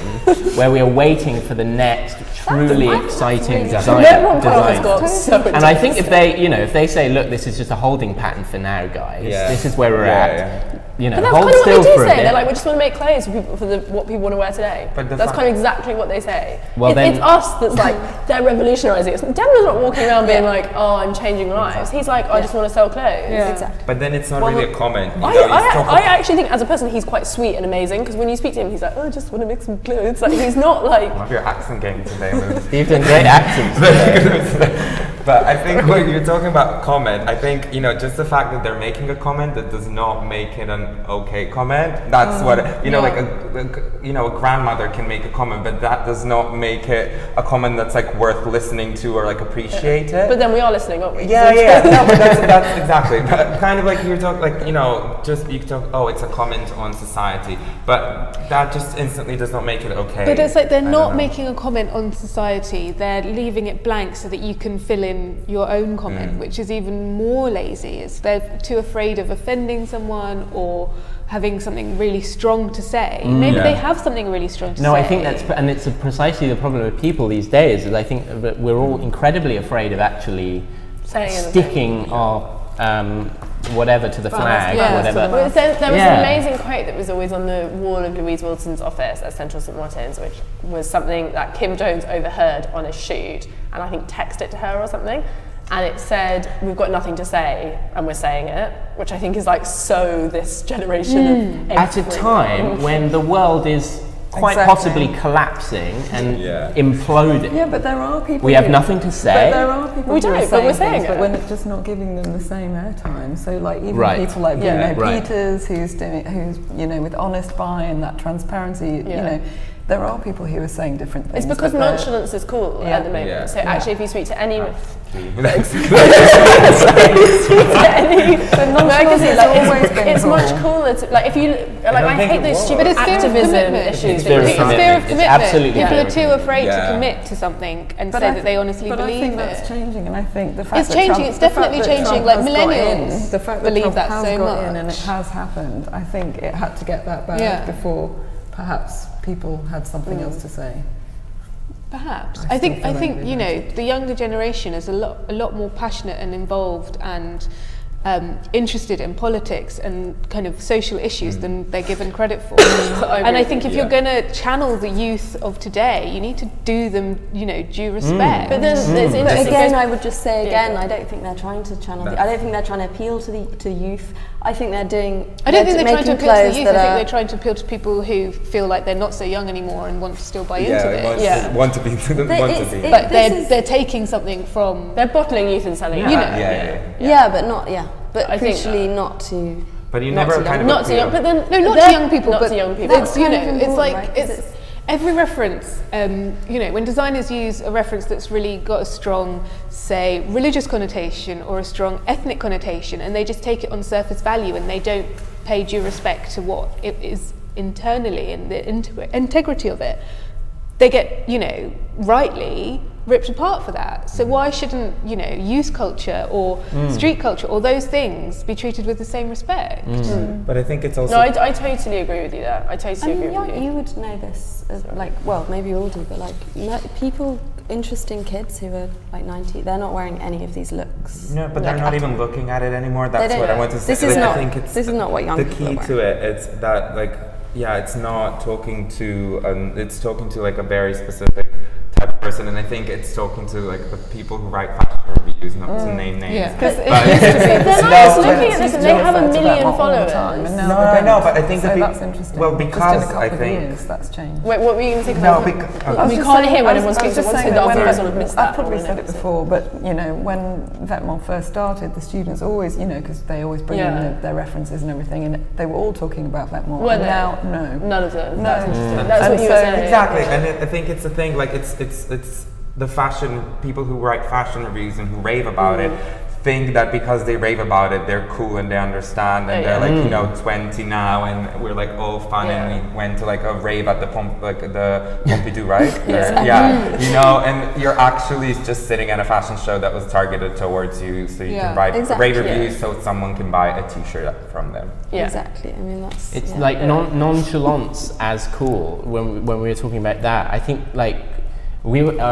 where we are waiting for the next truly exciting design. And I think if they, you know, if they say, look, this is just a holding pattern for now, guys, this is where we're at, you know, hold still for a bit. They're like, we just want to make clothes for what people want to wear today. But that's kind of exactly what they say. Well, it's us that's like, they're revolutionising. Demna's not walking around being like, oh, I'm changing lives. He's like, I just want to sell clothes. Yeah. Exactly. But then it's not really a comment. I actually think as a person, he's quite sweet and amazing, because when you speak to him, he's like, oh, I just want to make some clothes. Like, he's not like... Love your accent game today, Lucy. You've done great accents. But I think when you're talking about comment, I think, you know, just the fact that they're making a comment that does not make it an okay comment, that's what, you know, like a grandmother can make a comment, but that does not make it a comment that's like worth listening to or like appreciated. But then we are listening, aren't we? Yeah. No, but that's exactly. But kind of like you're talking, like, you know, just you talk, oh, it's a comment on society, but that just instantly does not make it okay. But it's like they're not making a comment on society, they're leaving it blank so that you can fill in your own comment, which is even more lazy. It's they're too afraid of offending someone or having something really strong to say. Maybe they have something really strong to say. No, I think that's, and it's precisely the problem with people these days, is I think that we're all incredibly afraid of actually sticking our whatever to the flag or whatever. Well, there was an amazing quote that was always on the wall of Louise Wilson's office at Central St. Martin's, which was something that Kim Jones overheard on a shoot, and I think texted it to her or something, and it said, we've got nothing to say and we're saying it, which I think is like so this generation of everything. At a time when the world is quite possibly collapsing and imploding. Yeah, but there are people. We have nothing to say. But there are people. We don't, but we're saying it. But when it's just not giving them the same airtime. So, like, even people like Bruno Peters, who's you know, with Honest Buy and that transparency, you know. There are people who are saying different things. It's because nonchalance is cool at the moment. Yeah. So actually, if you speak to any magazine, like, it's much cooler. To, like, if you I hate those stupid activism issues. It's fear of commitment. People are too afraid to commit to something and say that they honestly believe it. But I think that's changing, and I think the fact that it's definitely changing. Like, millennials believe that so much, and it has happened. I think it had to get that bad before. Perhaps people had something else to say. Perhaps. I think you know, the younger generation is a lot more passionate and involved and interested in politics and kind of social issues than they're given credit for. And I think if you're going to channel the youth of today, you need to do them, you know, due respect. But then it's interesting. Again, I would just say again, I don't think they're trying to channel. I don't think they're trying to appeal to youth. I think they're doing. I don't think they're trying to appeal to the youth. I think they're trying to appeal to people who feel like they're not so young anymore and want to still buy into this. Yeah, want to be. But they're taking something from. They're bottling youth and selling. Yeah, but not. Yeah, but crucially not to. But you never kind of not to young. But then no, not to young people. Not to young people. It's, you know, it's like it's. Every reference, you know, when designers use a reference that's really got a strong, say, religious connotation or a strong ethnic connotation, and they just take it on surface value and they don't pay due respect to what it is internally and the integrity of it, they get, you know, rightly ripped apart for that. So why shouldn't, you know, youth culture or street culture or those things be treated with the same respect? But I think it's also... No, I totally agree with you there. I totally agree with you. You would know this, as, like, well, maybe you all do, but like people interesting kids who are like 90. They're not wearing any of these looks. No, but like, they're not even looking at it anymore. That's what I want to say. This is not, I think it's this is not what young people are wearing. The key to it, it's that, like, yeah, it's not talking to, it's talking to like a very specific type of person, and I think it's talking to like the people who write fashion reviews, not to name names. Yeah. But they're not looking at this and they have a million followers. No, but I think so that's interesting. Well, because I think years, that's changed. Wait, what were you going to say? No, we can't hear when everyone speaks at once, so the other person will miss that. I've probably said it before, but you know, when Vetements first started, the students always, you know, because they always bring in their references and everything, and they were all talking about Vetements. Well, now, no, none of those. No, that's what you were saying. Exactly, and I think it's the thing. Like it's the fashion people who write fashion reviews and who rave about it think that because they rave about it, they're cool and they understand, and they're like, you know, 20 now, and we're like all fun, and we went to like a rave at the Pompidou, right? You know, and you're actually just sitting at a fashion show that was targeted towards you, so you can write rave reviews, so someone can buy a T-shirt from them. Yeah, exactly. I mean, that's it's like nonchalance as cool. When we were talking about that, I think like. I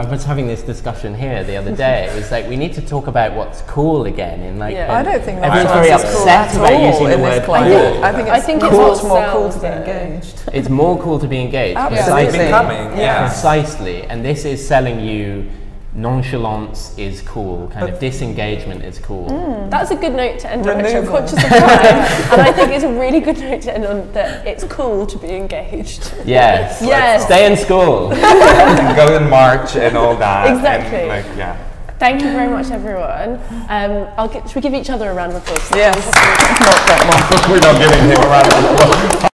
was having this discussion here the other day. It was like, we need to talk about what's cool again. In like, I don't think everyone's very upset about using the word cool. I think it's much more cool to be engaged. It's more cool to be engaged. Absolutely. Precisely. And this is selling you nonchalance is cool, kind of disengagement is cool. That's a good note to end on. I'm conscious of time, and I think it's a really good note to end on, that it's cool to be engaged. Yes. Yes. Stay in school. Go in March and all that. Exactly. And, like, yeah. Thank you very much, everyone. Should we give each other a round of applause? Yes. We're not giving him a round of applause.